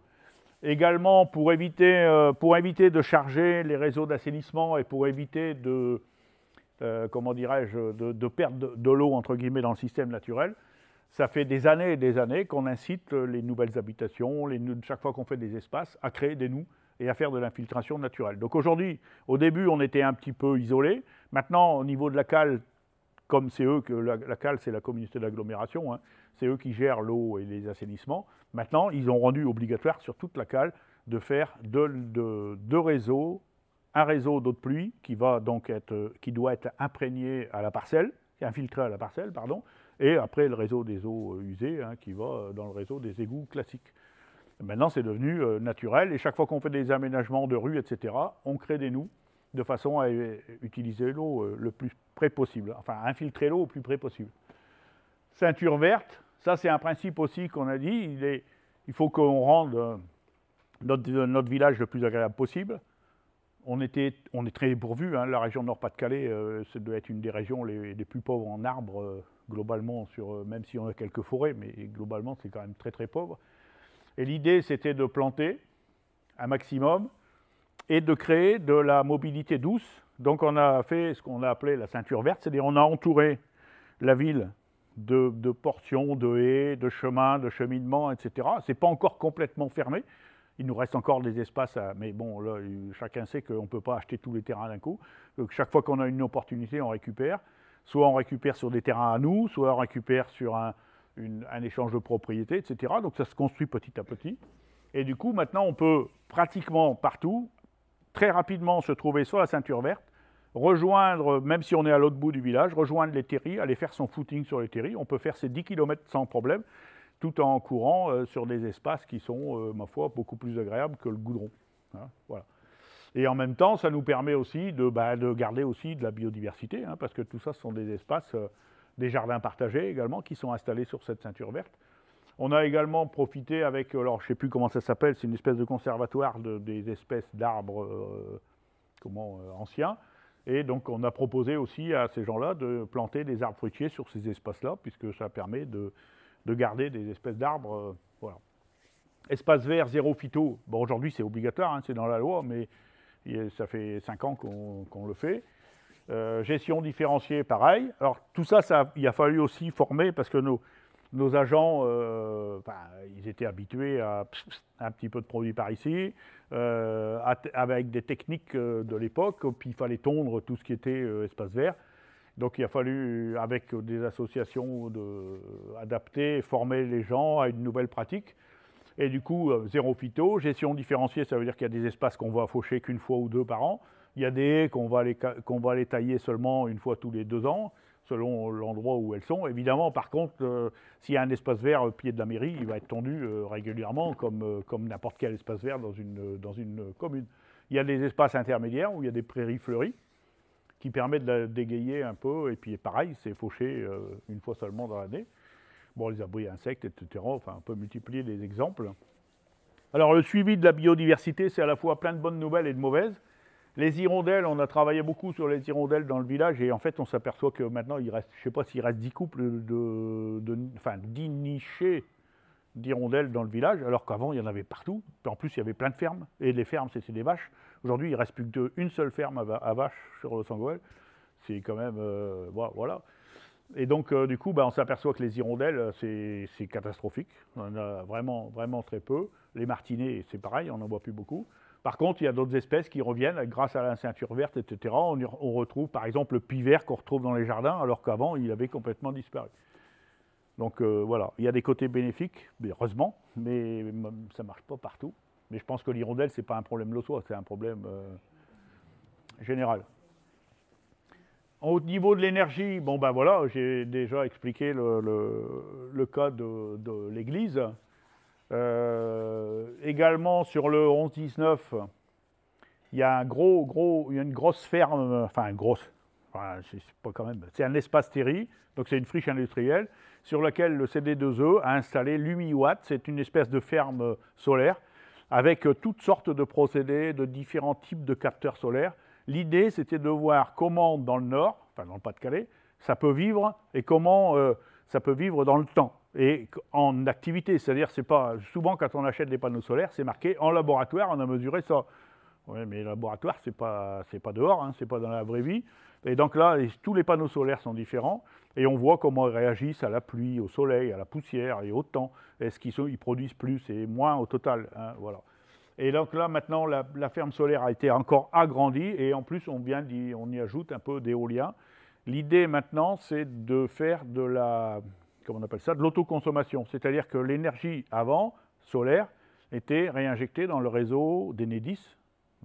Également, pour éviter, euh, pour éviter de charger les réseaux d'assainissement et pour éviter de, euh, comment dirais-je, de, de perdre de, de l'eau, entre guillemets, dans le système naturel, ça fait des années et des années qu'on incite les nouvelles habitations, les, chaque fois qu'on fait des espaces, à créer des noues et à faire de l'infiltration naturelle. Donc aujourd'hui, au début, on était un petit peu isolés. Maintenant, au niveau de la cale, comme c'est eux, que la, la cale, c'est la communauté d'agglomération, hein, c'est eux qui gèrent l'eau et les assainissements. Maintenant, ils ont rendu obligatoire sur toute la cale de faire deux, deux, deux réseaux, un réseau d'eau de pluie qui, va donc être, qui doit être imprégné à la parcelle, infiltré à la parcelle, pardon, et après le réseau des eaux usées hein, qui va dans le réseau des égouts classiques. Maintenant, c'est devenu euh, naturel et chaque fois qu'on fait des aménagements de rues, et cetera, on crée des noues de façon à utiliser l'eau le plus près possible, enfin infiltrer l'eau au plus près possible. Ceinture verte, ça c'est un principe aussi qu'on a dit, il, est, il faut qu'on rende notre, notre village le plus agréable possible. On, était, on est très dépourvu, hein, la région Nord-Pas-de-Calais, euh, ça doit être une des régions les, les plus pauvres en arbres, euh, globalement, sur, euh, même si on a quelques forêts, mais globalement c'est quand même très très pauvre. Et l'idée c'était de planter un maximum, et de créer de la mobilité douce. Donc on a fait ce qu'on a appelé la ceinture verte, c'est-à-dire on a entouré la ville de, de portions, de haies, de chemins, de cheminements, et cetera. Ce n'est pas encore complètement fermé, il nous reste encore des espaces, à, mais bon, là, chacun sait qu'on ne peut pas acheter tous les terrains d'un coup. Donc chaque fois qu'on a une opportunité, on récupère. Soit on récupère sur des terrains à nous, soit on récupère sur un, une, un échange de propriétés, et cetera. Donc ça se construit petit à petit. Et du coup, maintenant, on peut pratiquement partout, très rapidement se trouver sur la ceinture verte, rejoindre, même si on est à l'autre bout du village, rejoindre les terrils, aller faire son footing sur les terrils. On peut faire ces dix kilomètres sans problème, tout en courant euh, sur des espaces qui sont, euh, ma foi, beaucoup plus agréables que le goudron. Hein, voilà. Et en même temps, ça nous permet aussi de, bah, de garder aussi de la biodiversité, hein, parce que tout ça, ce sont des espaces, euh, des jardins partagés également, qui sont installés sur cette ceinture verte. On a également profité avec, alors je ne sais plus comment ça s'appelle, c'est une espèce de conservatoire de, des espèces d'arbres euh, comment, euh, anciens. Et donc on a proposé aussi à ces gens-là de planter des arbres fruitiers sur ces espaces-là, puisque ça permet de, de garder des espèces d'arbres. Euh, voilà. Espace vert, zéro phyto. Bon, aujourd'hui c'est obligatoire, hein, c'est dans la loi, mais ça fait cinq ans qu'on qu'on le fait. Euh, gestion différenciée, pareil. Alors tout ça, ça, il a fallu aussi former, parce que nos... Nos agents, euh, ben, ils étaient habitués à pss, pss, un petit peu de produits par ici, euh, avec des techniques euh, de l'époque, puis il fallait tondre tout ce qui était euh, espace vert. Donc il a fallu, avec des associations, de, adapter, former les gens à une nouvelle pratique. Et du coup, euh, zéro phyto, gestion différenciée, ça veut dire qu'il y a des espaces qu'on va faucher qu'une fois ou deux par an. Il y a des haies qu'on va les, qu'on va les tailler seulement une fois tous les deux ans, selon l'endroit où elles sont. Évidemment, par contre, euh, s'il y a un espace vert au pied de la mairie, il va être tondu euh, régulièrement, comme, euh, comme n'importe quel espace vert dans une, dans une commune. Il y a des espaces intermédiaires où il y a des prairies fleuries qui permettent de la dégayer un peu. Et puis, pareil, c'est fauché euh, une fois seulement dans l'année. Bon, les abris à insectes, et cetera. Enfin, on peut multiplier les exemples. Alors, le suivi de la biodiversité, c'est à la fois plein de bonnes nouvelles et de mauvaises. Les hirondelles, on a travaillé beaucoup sur les hirondelles dans le village et en fait on s'aperçoit que maintenant il reste, je ne sais pas s'il reste dix couples de, de, enfin, dix nichés d'hirondelles dans le village, alors qu'avant il y en avait partout. En plus il y avait plein de fermes et les fermes c'était des vaches. Aujourd'hui il ne reste plus qu'une seule ferme à, à vaches sur le Sangoël. C'est quand même, euh, voilà. Et donc euh, du coup bah, on s'aperçoit que les hirondelles c'est catastrophique. On en a vraiment, vraiment très peu. Les martinets c'est pareil, on n'en voit plus beaucoup. Par contre, il y a d'autres espèces qui reviennent grâce à la ceinture verte, et cetera. On, on retrouve, par exemple, le pivert qu'on retrouve dans les jardins, alors qu'avant, il avait complètement disparu. Donc, euh, voilà, il y a des côtés bénéfiques, heureusement, mais ça ne marche pas partout. Mais je pense que l'hirondelle, ce n'est pas un problème lossois, c'est un problème euh, général. Au niveau de l'énergie, bon ben voilà, j'ai déjà expliqué le, le, le cas de, de l'église. Euh, également sur le onze dix-neuf, il y a un gros, gros, une grosse ferme, enfin une grosse, enfin, c'est pas quand même, c'est un espace terril, donc c'est une friche industrielle sur laquelle le C D deux E a installé Lumiwatt, c'est une espèce de ferme solaire avec toutes sortes de procédés, de différents types de capteurs solaires. L'idée, c'était de voir comment dans le Nord, enfin dans le Pas-de-Calais, ça peut vivre et comment euh, ça peut vivre dans le temps. Et en activité, c'est-à-dire, c'est pas souvent quand on achète des panneaux solaires, c'est marqué en laboratoire, on a mesuré ça. Oui, mais laboratoire, c'est pas, c'est pas dehors, hein, c'est pas dans la vraie vie. Et donc là, tous les panneaux solaires sont différents et on voit comment ils réagissent à la pluie, au soleil, à la poussière et au temps. Est-ce qu'ils sont, ils produisent plus et moins au total, hein, voilà. Et donc là, maintenant, la, la ferme solaire a été encore agrandie et en plus, on vient d'y, on y ajoute un peu d'éolien. L'idée maintenant, c'est de faire de la Comme on appelle ça, de l'autoconsommation, c'est-à-dire que l'énergie avant, solaire, était réinjectée dans le réseau d'Enedis,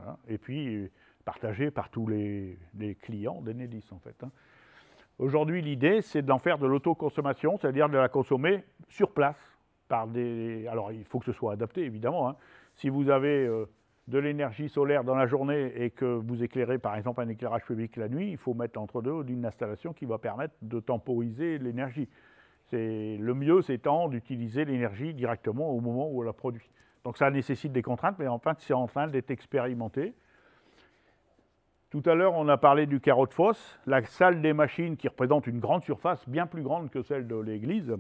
hein, et puis partagée par tous les, les clients d'Enedis, en fait. Hein. Aujourd'hui, l'idée, c'est d'en faire de l'autoconsommation, c'est-à-dire de la consommer sur place. Par des... Alors, il faut que ce soit adapté, évidemment. Hein. Si vous avez euh, de l'énergie solaire dans la journée et que vous éclairez, par exemple, un éclairage public la nuit, il faut mettre entre deux une installation qui va permettre de temporiser l'énergie. Le mieux, c'est d'utiliser l'énergie directement au moment où on la produit. Donc ça nécessite des contraintes, mais en fait, c'est en train d'être expérimenté. Tout à l'heure, on a parlé du carreau de fosse. La salle des machines, qui représente une grande surface, bien plus grande que celle de l'église,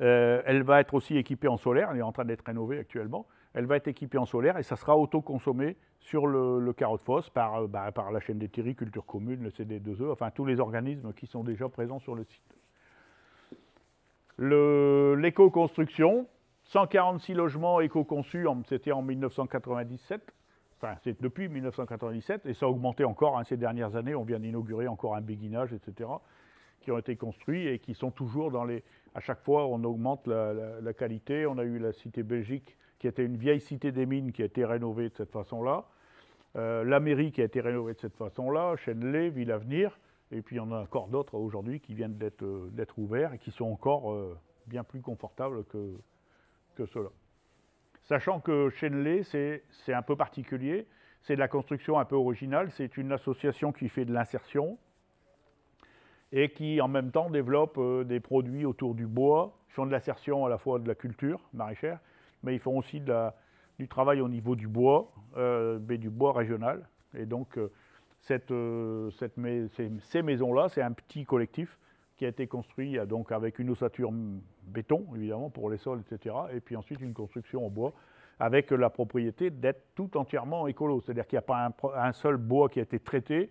euh, elle va être aussi équipée en solaire. Elle est en train d'être rénovée actuellement. Elle va être équipée en solaire et ça sera autoconsommé sur le, le carreau de fosse par, bah, par la chaîne des Terrils, Culture Commune, le C D deux E, enfin tous les organismes qui sont déjà présents sur le site. L'éco-construction, cent quarante-six logements éco-conçus, c'était en mille neuf cent quatre-vingt-dix-sept, enfin c'est depuis mille neuf cent quatre-vingt-dix-sept, et ça a augmenté encore hein, ces dernières années, on vient d'inaugurer encore un béguinage, et cetera, qui ont été construits et qui sont toujours dans les... À chaque fois, on augmente la, la, la qualité, on a eu la cité Belgique, qui était une vieille cité des mines, qui a été rénovée de cette façon-là, euh, la mairie qui a été rénovée de cette façon-là, Chenelé, Ville-Avenir. Et puis, il y en a encore d'autres aujourd'hui qui viennent d'être euh, d'être ouverts et qui sont encore euh, bien plus confortables que, que ceux-là. Sachant que Chenelé, c'est un peu particulier. C'est de la construction un peu originale. C'est une association qui fait de l'insertion et qui, en même temps, développe euh, des produits autour du bois. Ils font de l'insertion à la fois de la culture maraîchère, mais ils font aussi de la, du travail au niveau du bois, euh, mais du bois régional. Et donc... Euh, Cette, euh, cette mais, ces, ces maisons-là, c'est un petit collectif qui a été construit donc, avec une ossature béton, évidemment, pour les sols, et cetera. Et puis ensuite, une construction en bois avec la propriété d'être tout entièrement écolo. C'est-à-dire qu'il n'y a pas un, un seul bois qui a été traité,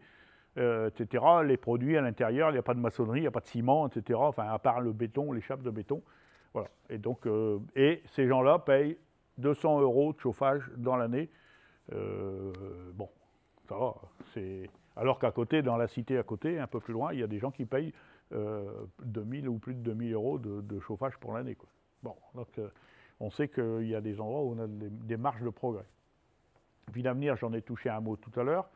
euh, et cetera. Les produits à l'intérieur, il n'y a pas de maçonnerie, il n'y a pas de ciment, et cetera. Enfin, à part le béton, les chapes de béton. Voilà. Et, donc, euh, et ces gens-là payent deux cents euros de chauffage dans l'année. Euh, bon. Alors, alors qu'à côté, dans la cité à côté, un peu plus loin, il y a des gens qui payent euh, deux mille ou plus de deux mille euros de, de chauffage pour l'année. Bon, donc euh, on sait qu'il y a des endroits où on a des, des marges de progrès. Ville Avenir, j'en ai touché un mot tout à l'heure.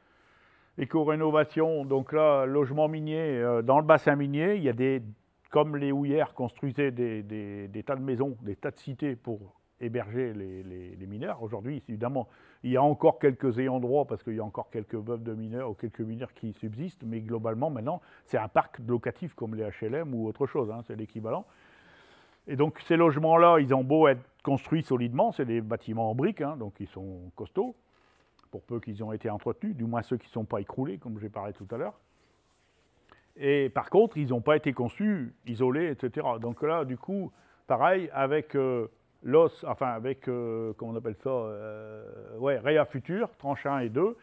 Éco-rénovation, donc là, logement minier, euh, dans le bassin minier, il y a des, comme les houillères construisaient des, des, des tas de maisons, des tas de cités pour héberger les, les, les mineurs. Aujourd'hui, évidemment, il y a encore quelques ayants droit parce qu'il y a encore quelques veuves de mineurs ou quelques mineurs qui subsistent, mais globalement, maintenant, c'est un parc locatif comme les H L M ou autre chose, hein, c'est l'équivalent. Et donc, ces logements-là, ils ont beau être construits solidement, c'est des bâtiments en briques, hein, donc ils sont costauds. pour peu qu'ils ont été entretenus, du moins ceux qui ne sont pas écroulés, comme j'ai parlé tout à l'heure. Et par contre, ils n'ont pas été conçus, isolés, et cetera. Donc là, du coup, pareil, avec euh, l'os, enfin avec, euh, comment on appelle ça, euh, ouais, Réa Futur, tranche un et deux,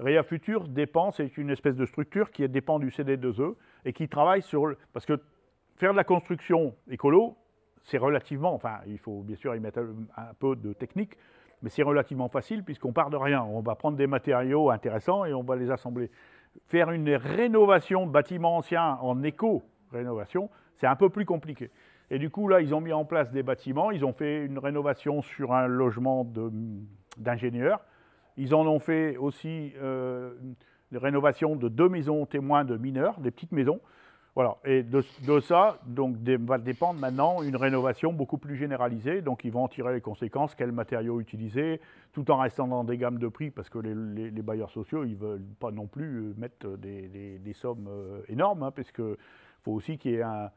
Réa Futur dépend, c'est une espèce de structure qui dépend du C D deux E et qui travaille sur... Le, parce que faire de la construction écolo, c'est relativement... Enfin, il faut bien sûr y mettre un peu de technique, mais c'est relativement facile puisqu'on part de rien. On va prendre des matériaux intéressants et on va les assembler. Faire une rénovation de bâtiments anciens en éco-rénovation, c'est un peu plus compliqué. Et du coup, là, ils ont mis en place des bâtiments. Ils ont fait une rénovation sur un logement d'ingénieurs. Ils en ont fait aussi euh, une rénovation de deux maisons témoins de mineurs, des petites maisons. Voilà. Et de, de ça, donc, des, va dépendre maintenant une rénovation beaucoup plus généralisée. Donc, ils vont en tirer les conséquences, quels matériaux utiliser, tout en restant dans des gammes de prix, parce que les, les, les bailleurs sociaux, ils ne veulent pas non plus mettre des, des, des sommes énormes, hein, parce qu'il faut aussi qu'il y ait un,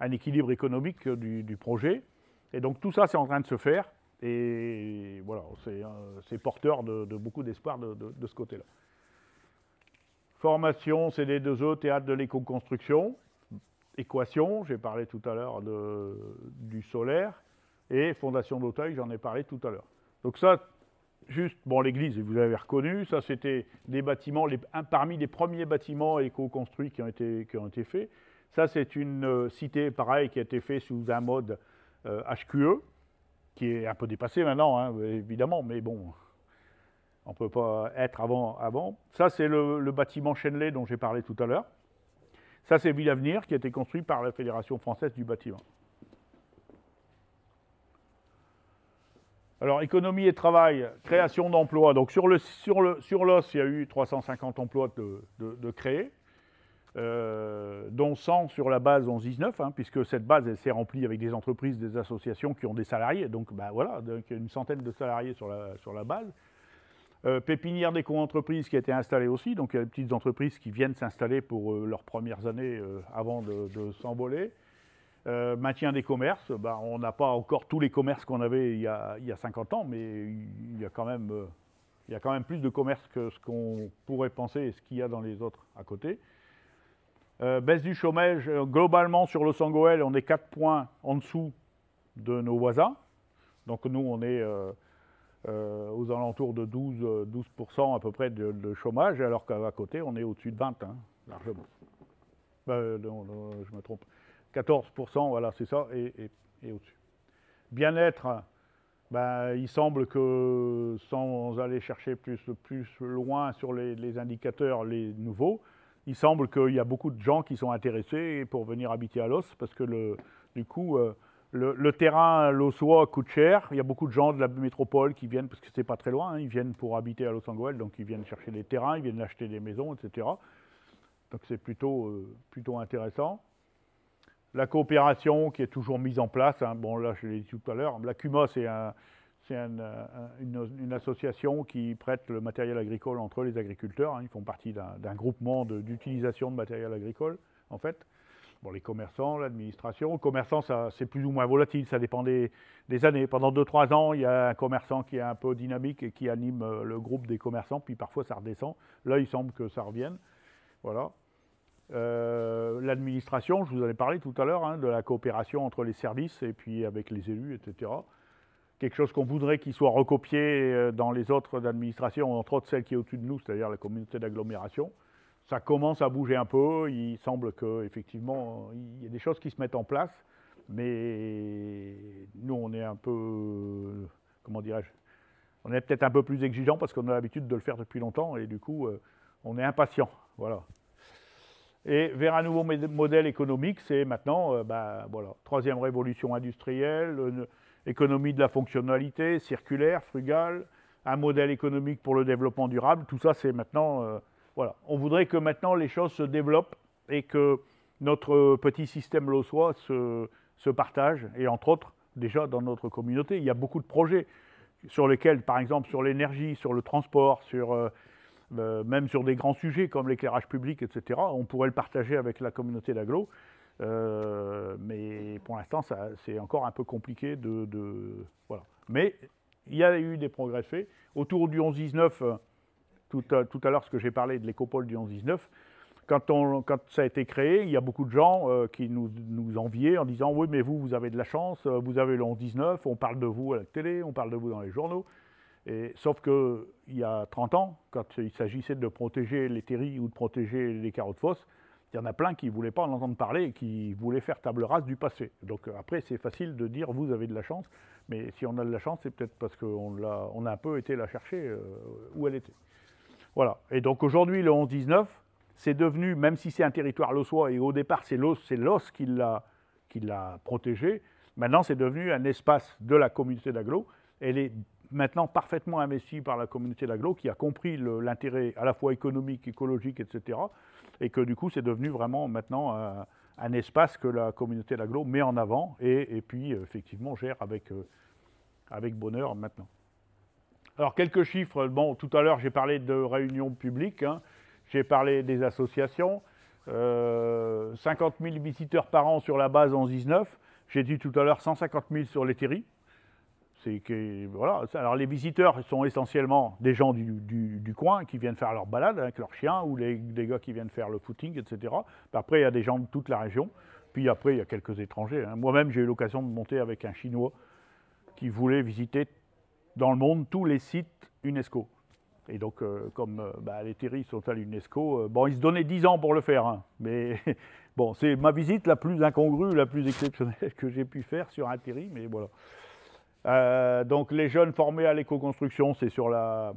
un équilibre économique du, du projet. Et donc, tout ça, c'est en train de se faire. Et voilà, c'est porteur de, de beaucoup d'espoir de, de, de ce côté-là. Formation, C D deux E, théâtre de l'éco-construction. Équation, j'ai parlé tout à l'heure du solaire. Et Fondation d'Auteuil, j'en ai parlé tout à l'heure. Donc ça, juste, bon, l'église, vous l'avez reconnu, ça c'était des bâtiments, les, un, parmi les premiers bâtiments éco-construits qui ont été, qui ont été faits. Ça, c'est une euh, cité, pareil, qui a été faite sous un mode euh, H Q E. Qui est un peu dépassé maintenant, hein, évidemment, mais bon, on ne peut pas être avant. avant. Ça, c'est le, le bâtiment Chenelé dont j'ai parlé tout à l'heure. Ça, c'est Ville Avenir qui a été construit par la Fédération française du bâtiment. Alors, économie et travail, création d'emplois. Donc, sur l'os, sur le, sur l'os, il y a eu trois cent cinquante emplois de, de, de créés, Euh, dont cent sur la base onze dix-neuf, hein, puisque cette base, elle s'est remplie avec des entreprises, des associations qui ont des salariés, donc ben voilà, donc une centaine de salariés sur la, sur la base. Euh, pépinière des co-entreprises qui a été installée aussi, donc il y a des petites entreprises qui viennent s'installer pour euh, leurs premières années euh, avant de, de s'envoler. Euh, maintien des commerces, ben on n'a pas encore tous les commerces qu'on avait il y, a, il y a cinquante ans, mais il y a quand même, euh, il y a quand même plus de commerces que ce qu'on pourrait penser et ce qu'il y a dans les autres à côté. Euh, baisse du chômage, euh, globalement sur le Sangoël, on est quatre points en dessous de nos voisins. Donc nous, on est euh, euh, aux alentours de douze pour cent à peu près de, de chômage, alors qu'à côté, on est au-dessus de vingt, hein, largement. Euh, non, non, je me trompe. quatorze pour cent, voilà, c'est ça, et, et, et au-dessus. Bien-être, ben, il semble que, sans aller chercher plus, plus loin sur les, les indicateurs, les nouveaux, il semble qu'il y a beaucoup de gens qui sont intéressés pour venir habiter à Loos, parce que le, du coup, le, le terrain lossois coûte cher. Il y a beaucoup de gens de la métropole qui viennent, parce que c'est pas très loin, hein, ils viennent pour habiter à Loos-en-Gohelle, donc ils viennent chercher des terrains, ils viennent acheter des maisons, et cetera. Donc c'est plutôt, euh, plutôt intéressant. La coopération qui est toujours mise en place, hein, bon là je l'ai dit tout à l'heure, la CUMA c'est un, un, une, une association qui prête le matériel agricole entre les agriculteurs, hein, ils font partie d'un groupement d'utilisation de, de matériel agricole en fait. Bon, les commerçants, l'administration, les commerçants c'est plus ou moins volatile, ça dépend des, des années. Pendant deux trois ans il y a un commerçant qui est un peu dynamique et qui anime le groupe des commerçants, puis parfois ça redescend, là il semble que ça revienne, voilà. Euh, l'administration, je vous en ai parlé tout à l'heure, hein, de la coopération entre les services et puis avec les élus, et cetera. Quelque chose qu'on voudrait qu'il soit recopié dans les autres administrations, entre autres celle qui est au-dessus de nous, c'est-à-dire la communauté d'agglomération. Ça commence à bouger un peu, il semble qu'effectivement, il y a des choses qui se mettent en place, mais nous, on est un peu, comment dirais-je, on est peut-être un peu plus exigeant parce qu'on a l'habitude de le faire depuis longtemps et du coup, on est impatient, voilà. Et vers un nouveau modèle économique, c'est maintenant, ben, voilà, troisième révolution industrielle, économie de la fonctionnalité, circulaire, frugale, un modèle économique pour le développement durable, tout ça c'est maintenant, euh, voilà. On voudrait que maintenant les choses se développent et que notre petit système lossois se, se partage, et entre autres, déjà dans notre communauté, il y a beaucoup de projets sur lesquels, par exemple, sur l'énergie, sur le transport, sur... Euh, Euh, même sur des grands sujets comme l'éclairage public, et cetera, on pourrait le partager avec la communauté d'agglo, euh, mais pour l'instant, c'est encore un peu compliqué de... de voilà. Mais il y a eu des progrès faits. Autour du onze dix-neuf, tout à, tout à l'heure, ce que j'ai parlé de l'écopole du onze dix-neuf, quand, on, quand ça a été créé, il y a beaucoup de gens euh, qui nous, nous enviaient en disant « Oui, mais vous, vous avez de la chance, vous avez le onze dix-neuf, on parle de vous à la télé, on parle de vous dans les journaux. » Et, sauf qu'il y a trente ans, quand il s'agissait de protéger les terrils ou de protéger les carreaux de fosse, il y en a plein qui ne voulaient pas en entendre parler et qui voulaient faire table rase du passé. Donc après, c'est facile de dire « vous avez de la chance », mais si on a de la chance, c'est peut-être parce qu'on a, on a un peu été la chercher euh, où elle était. Voilà. Et donc aujourd'hui, le onze dix-neuf, c'est devenu, même si c'est un territoire lossois, et au départ, c'est l'os qui l'a protégé, maintenant, c'est devenu un espace de la communauté d'agglo. Elle est maintenant parfaitement investie par la communauté d'agglo, qui a compris l'intérêt à la fois économique, écologique, et cetera, et que du coup, c'est devenu vraiment maintenant un, un espace que la communauté d'agglo met en avant et, et puis, effectivement, gère avec, euh, avec bonheur maintenant. Alors, quelques chiffres. Bon, tout à l'heure, j'ai parlé de réunions publiques, hein, j'ai parlé des associations, euh, cinquante mille visiteurs par an sur la base onze dix-neuf, j'ai dit tout à l'heure cent cinquante mille sur les terrils. Voilà. Alors, les visiteurs sont essentiellement des gens du, du, du coin qui viennent faire leur balade avec leurs chiens ou les, des gars qui viennent faire le footing, et cetera. Après, il y a des gens de toute la région. Puis après, il y a quelques étrangers, hein. Moi-même, j'ai eu l'occasion de monter avec un Chinois qui voulait visiter dans le monde tous les sites UNESCO. Et donc, euh, comme euh, bah, les terrils sont à l'UNESCO, euh, bon, ils se donnaient dix ans pour le faire, hein, mais bon, c'est ma visite la plus incongrue, la plus exceptionnelle que j'ai pu faire sur un terril, mais voilà. Euh, donc, les jeunes formés à l'éco-construction, c'est sur la,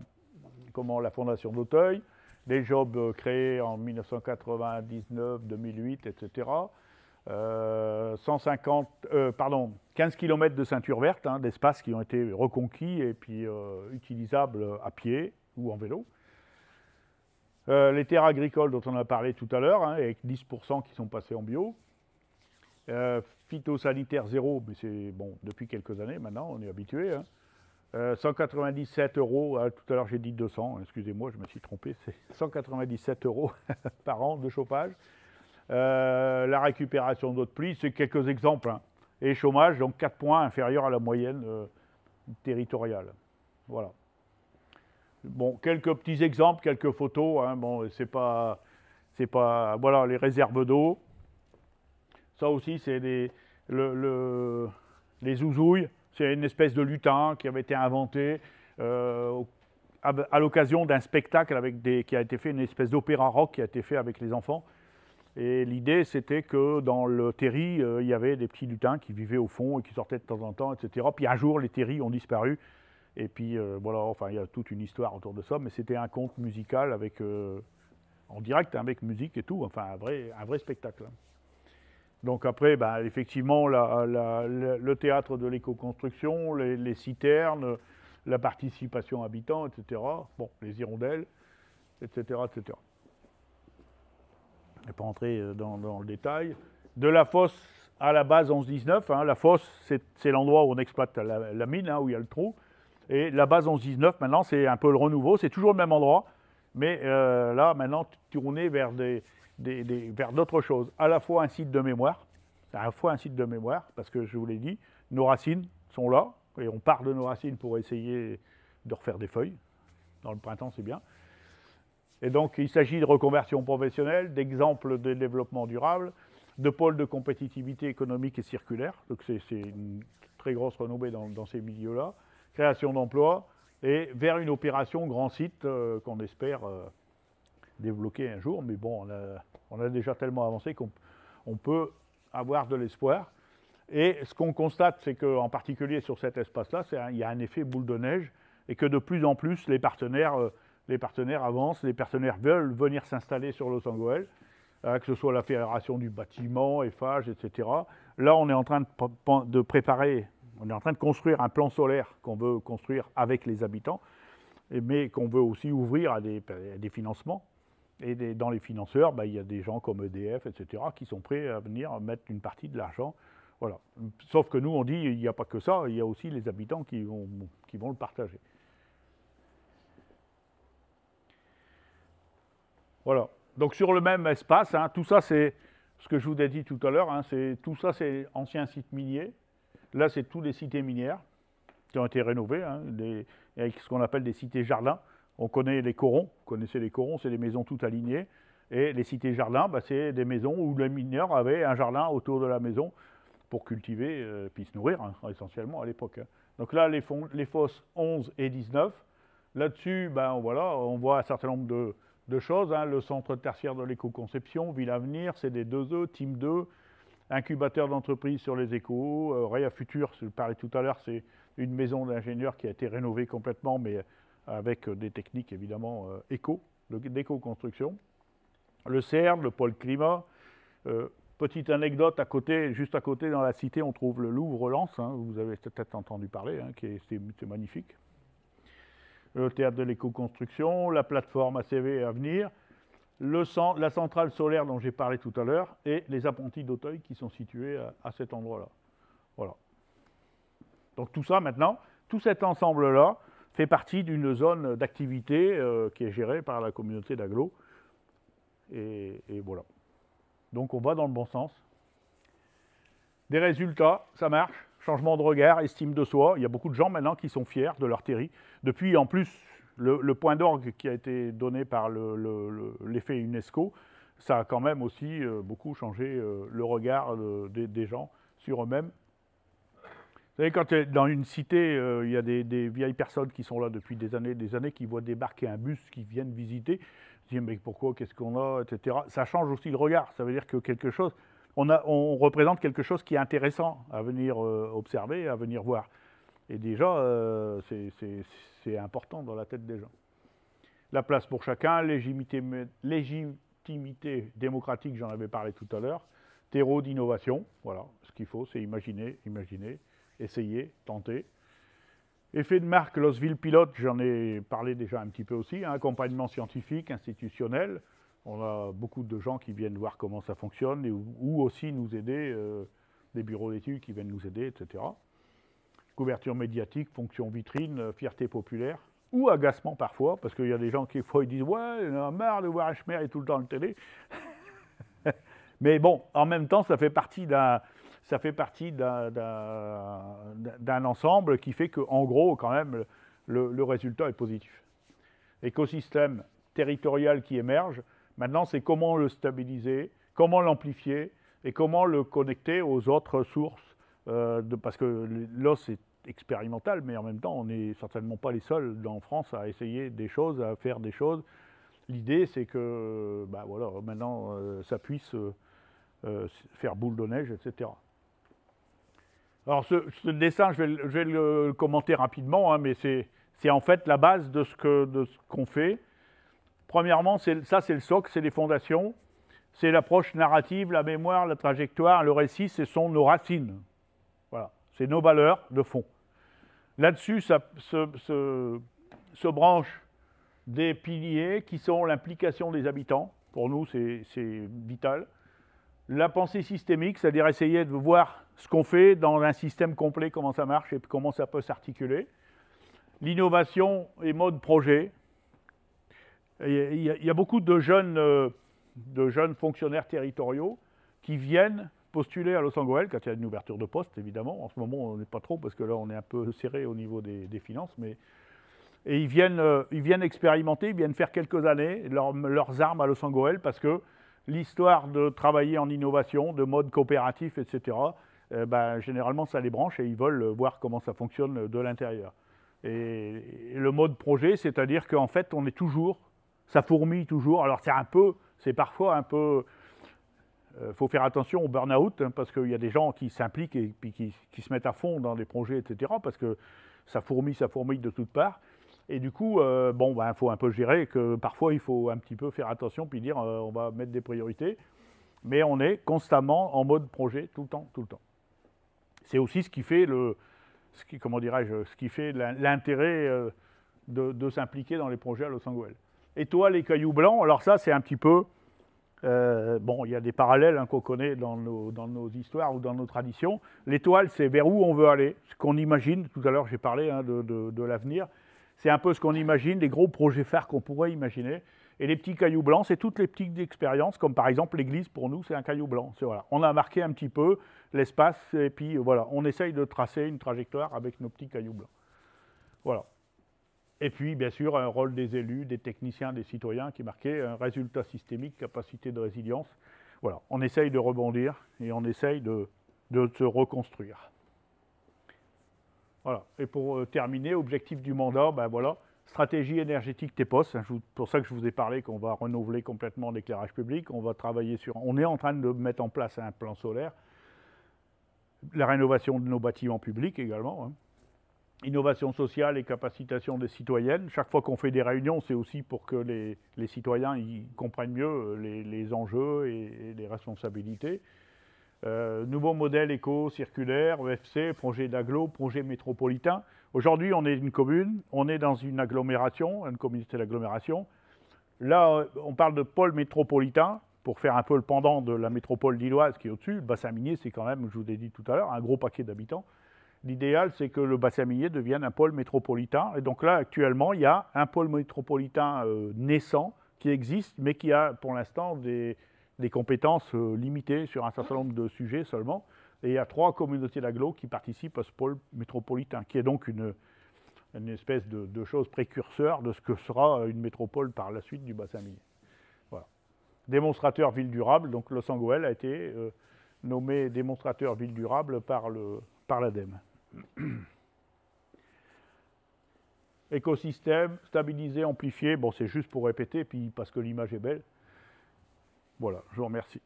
comment, la Fondation d'Auteuil, des jobs euh, créés en mille neuf cent quatre-vingt-dix-neuf, deux mille huit, et cetera. Euh, cent cinquante, euh, pardon, quinze kilomètres de ceinture verte, hein, d'espaces qui ont été reconquis et puis euh, utilisables à pied ou en vélo. Euh, les terres agricoles dont on a parlé tout à l'heure, hein, avec dix pour cent qui sont passés en bio. Euh, phytosanitaire zéro, mais c'est bon, depuis quelques années maintenant, on est habitué, hein. euh, cent quatre-vingt-dix-sept euros, euh, tout à l'heure j'ai dit deux cents, excusez-moi, je me suis trompé, c'est cent quatre-vingt-dix-sept euros par an de chauffage. Euh, la récupération d'eau de pluie, c'est quelques exemples, hein. Et chômage, donc quatre points inférieurs à la moyenne euh, territoriale. Voilà. Bon, quelques petits exemples, quelques photos, hein. Bon, c'est pas, c'est pas, voilà, les réserves d'eau. Ça aussi, c'est des, le, le, les zouzouilles, c'est une espèce de lutin qui avait été inventé euh, à, à l'occasion d'un spectacle avec des, qui a été fait, une espèce d'opéra rock qui a été fait avec les enfants. Et l'idée, c'était que dans le terri, euh, il y avait des petits lutins qui vivaient au fond et qui sortaient de temps en temps, et cetera. Puis un jour, les terris ont disparu. Et puis, euh, voilà, enfin, il y a toute une histoire autour de ça, mais c'était un conte musical avec, euh, en direct, avec musique et tout, enfin, un vrai, un vrai spectacle. Donc après, ben, effectivement, la, la, la, le théâtre de l'éco-construction, les, les citernes, la participation habitant, et cetera. Bon, les hirondelles, et cetera, et cetera. Je ne vais pas entrer dans, dans le détail. De la fosse à la base onze dix-neuf, hein, la fosse, c'est l'endroit où on exploite la, la mine, hein, où il y a le trou. Et la base onze dix-neuf, maintenant, c'est un peu le renouveau. C'est toujours le même endroit, mais euh, là, maintenant, tourné vers des, des, des, vers d'autres choses. À la fois un site de mémoire, à la fois un site de mémoire, parce que je vous l'ai dit, nos racines sont là, et on part de nos racines pour essayer de refaire des feuilles. Dans le printemps, c'est bien. Et donc, il s'agit de reconversion professionnelle, d'exemples de développement durable, de pôles de compétitivité économique et circulaire. Donc, c'est une très grosse renommée dans, dans ces milieux-là. Création d'emplois et vers une opération grand site euh, qu'on espère euh, débloquer un jour. Mais bon, on a, on a déjà tellement avancé qu'on on peut avoir de l'espoir. Et ce qu'on constate, c'est qu'en particulier sur cet espace-là, il y a un effet boule de neige et que de plus en plus, les partenaires... Euh, Les partenaires avancent, les partenaires veulent venir s'installer sur le Sangoël, euh, que ce soit la Fédération du bâtiment, Eiffage, et cetera. Là, on est en train de, pr de préparer, on est en train de construire un plan solaire qu'on veut construire avec les habitants, mais qu'on veut aussi ouvrir à des, à des financements. Et des, dans les financeurs, bah, il y a des gens comme E D F, et cetera, qui sont prêts à venir mettre une partie de l'argent. Voilà. Sauf que nous, on dit, il n'y a pas que ça, il y a aussi les habitants qui vont, qui vont le partager. Voilà, donc sur le même espace, hein, tout ça c'est ce que je vous ai dit tout à l'heure, hein, tout ça c'est anciens sites miniers, là c'est tous les cités minières qui ont été rénovées, hein, des, avec ce qu'on appelle des cités jardins, On connaît les corons, vous connaissez les corons, c'est des maisons toutes alignées. Et les cités-jardins, bah, c'est des maisons où les mineurs avaient un jardin autour de la maison pour cultiver, euh, puis se nourrir, hein, essentiellement à l'époque. Hein. Donc là, les, les fosses onze et dix-neuf. Là-dessus, ben, voilà, on voit un certain nombre de, de choses. Hein. Le centre tertiaire de l'éco-conception, Ville Avenir, C D deux E, Team deux, incubateur d'entreprise sur les échos, euh, Réa Futur, je parlais tout à l'heure, c'est une maison d'ingénieurs qui a été rénovée complètement, mais avec des techniques évidemment euh, éco, d'éco-construction. Le C E R D D, le pôle climat. Euh, petite anecdote, à côté, juste à côté dans la cité, on trouve le Louvre-Lens, hein, vous avez peut-être entendu parler, hein, qui est, c'est magnifique. Le théâtre de l'éco-construction, la plateforme A C V à venir, le cent, la centrale solaire dont j'ai parlé tout à l'heure, et les apprentis d'Auteuil qui sont situés à, à cet endroit-là. Voilà. Donc tout ça maintenant, tout cet ensemble-là fait partie d'une zone d'activité euh, qui est gérée par la communauté d'agglo. Et, et voilà. Donc on va dans le bon sens. Des résultats, ça marche. Changement de regard, estime de soi. Il y a beaucoup de gens maintenant qui sont fiers de leur terril. Depuis, en plus, le, le point d'orgue qui a été donné par le, le, le, l'effet UNESCO, ça a quand même aussi euh, beaucoup changé euh, le regard de, de, des gens sur eux-mêmes. Vous savez, quand dans une cité, euh, il y a des, des vieilles personnes qui sont là depuis des années, des années, qui voient débarquer un bus, qui viennent visiter, qui disent mais pourquoi, qu'est-ce qu'on a, et cetera. Ça change aussi le regard. Ça veut dire que quelque chose... On, a, on représente quelque chose qui est intéressant à venir euh, observer, à venir voir. Et déjà, euh, c'est important dans la tête des gens. La place pour chacun, légitimité, légitimité démocratique, j'en avais parlé tout à l'heure, terreau d'innovation, voilà, ce qu'il faut, c'est imaginer, imaginer, essayer, tenter. Effet de marque, Losville pilote, j'en ai parlé déjà un petit peu aussi, hein, accompagnement scientifique, institutionnel. On a beaucoup de gens qui viennent voir comment ça fonctionne, et, ou aussi nous aider, euh, des bureaux d'études qui viennent nous aider, et cetera. Couverture médiatique, fonction vitrine, fierté populaire, ou agacement parfois, parce qu'il y a des gens qui, des fois, ils disent « Ouais, on a marre de voir un Schmer et tout le temps le télé !» Mais bon, en même temps, ça fait partie d'un ça fait partie d'un ensemble qui fait qu'en gros, quand même, le, le résultat est positif. Écosystème territorial qui émerge. Maintenant, c'est comment le stabiliser, comment l'amplifier et comment le connecter aux autres sources. Euh, de, parce que l'os est expérimental, mais en même temps, on n'est certainement pas les seuls en France à essayer des choses, à faire des choses. L'idée, c'est que bah, voilà, maintenant, euh, ça puisse euh, euh, faire boule de neige, et cetera. Alors, ce, ce dessin, je vais, je vais le commenter rapidement, hein, mais c'est en fait la base de ce que, de ce qu'on fait. Premièrement, ça c'est le socle, c'est les fondations, c'est l'approche narrative, la mémoire, la trajectoire, le récit, ce sont nos racines. Voilà, c'est nos valeurs de fond. Là-dessus, ça se, se, se branche des piliers qui sont l'implication des habitants, pour nous c'est vital, la pensée systémique, c'est-à-dire essayer de voir ce qu'on fait dans un système complet, comment ça marche et comment ça peut s'articuler, l'innovation et mode projet. Il y, a, il y a beaucoup de jeunes, de jeunes fonctionnaires territoriaux qui viennent postuler à Loos-en-Gohelle quand il y a une ouverture de poste, évidemment. En ce moment, on n'est pas trop, parce que là, on est un peu serré au niveau des, des finances. Mais... Et ils viennent, ils viennent expérimenter, ils viennent faire quelques années leur, leurs armes à Loos-en-Gohelle, parce que l'histoire de travailler en innovation, de mode coopératif, et cetera, eh ben, généralement, ça les branche et ils veulent voir comment ça fonctionne de l'intérieur. Et, et le mode projet, c'est-à-dire qu'en fait, on est toujours... Ça fourmille toujours. Alors, c'est un peu, c'est parfois un peu... Il euh, faut faire attention au burn-out, hein, parce qu'il y a des gens qui s'impliquent et puis qui, qui se mettent à fond dans des projets, et cetera, parce que ça fourmille, ça fourmille de toutes parts. Et du coup, euh, bon, ben, faut un peu gérer que parfois, il faut un petit peu faire attention puis dire, euh, on va mettre des priorités. Mais on est constamment en mode projet, tout le temps, tout le temps. C'est aussi ce qui fait le... Ce qui, comment dirais-je, ce qui fait l'intérêt euh, de, de s'impliquer dans les projets à Loos-en-Gohelle. Étoiles et cailloux blancs, alors ça c'est un petit peu, euh, bon il y a des parallèles hein, qu'on connaît dans nos, dans nos histoires ou dans nos traditions. L'étoile c'est vers où on veut aller, ce qu'on imagine, tout à l'heure j'ai parlé hein, de, de, de l'avenir, c'est un peu ce qu'on imagine, des gros projets phares qu'on pourrait imaginer. Et les petits cailloux blancs, c'est toutes les petites expériences, comme par exemple l'église pour nous c'est un caillou blanc. Voilà. On a marqué un petit peu l'espace et puis voilà, on essaye de tracer une trajectoire avec nos petits cailloux blancs. Voilà. Et puis, bien sûr, un rôle des élus, des techniciens, des citoyens qui marquait un résultat systémique, capacité de résilience. Voilà, on essaye de rebondir et on essaye de, de se reconstruire. Voilà, et pour terminer, objectif du mandat, ben voilà, stratégie énergétique T E P O S, hein, pour ça que je vous ai parlé qu'on va renouveler complètement l'éclairage public, on va travailler sur... On est en train de mettre en place un plan solaire, la rénovation de nos bâtiments publics également, hein. Innovation sociale et capacitation des citoyennes. Chaque fois qu'on fait des réunions, c'est aussi pour que les, les citoyens ils comprennent mieux les, les enjeux et, et les responsabilités. Euh, nouveau modèle éco-circulaire, E F C, projet d'agglo, projet métropolitain. Aujourd'hui, on est une commune, on est dans une agglomération, une communauté d'agglomération. Là, on parle de pôle métropolitain, pour faire un peu le pendant de la métropole lilloise qui est au-dessus. Le bassin minier, c'est quand même, je vous l'ai dit tout à l'heure, un gros paquet d'habitants. L'idéal, c'est que le bassin minier devienne un pôle métropolitain. Et donc là, actuellement, il y a un pôle métropolitain euh, naissant qui existe, mais qui a pour l'instant des, des compétences euh, limitées sur un certain nombre de sujets seulement. Et il y a trois communautés d'agglo qui participent à ce pôle métropolitain, qui est donc une, une espèce de, de chose précurseur de ce que sera une métropole par la suite du bassin minier. Voilà. Démonstrateur ville durable, donc le Sangoël a été euh, nommé démonstrateur ville durable par l'A D E M E. Écosystème, stabilisé, amplifié. Bon, c'est juste pour répéter, puis parce que l'image est belle. Voilà, je vous remercie.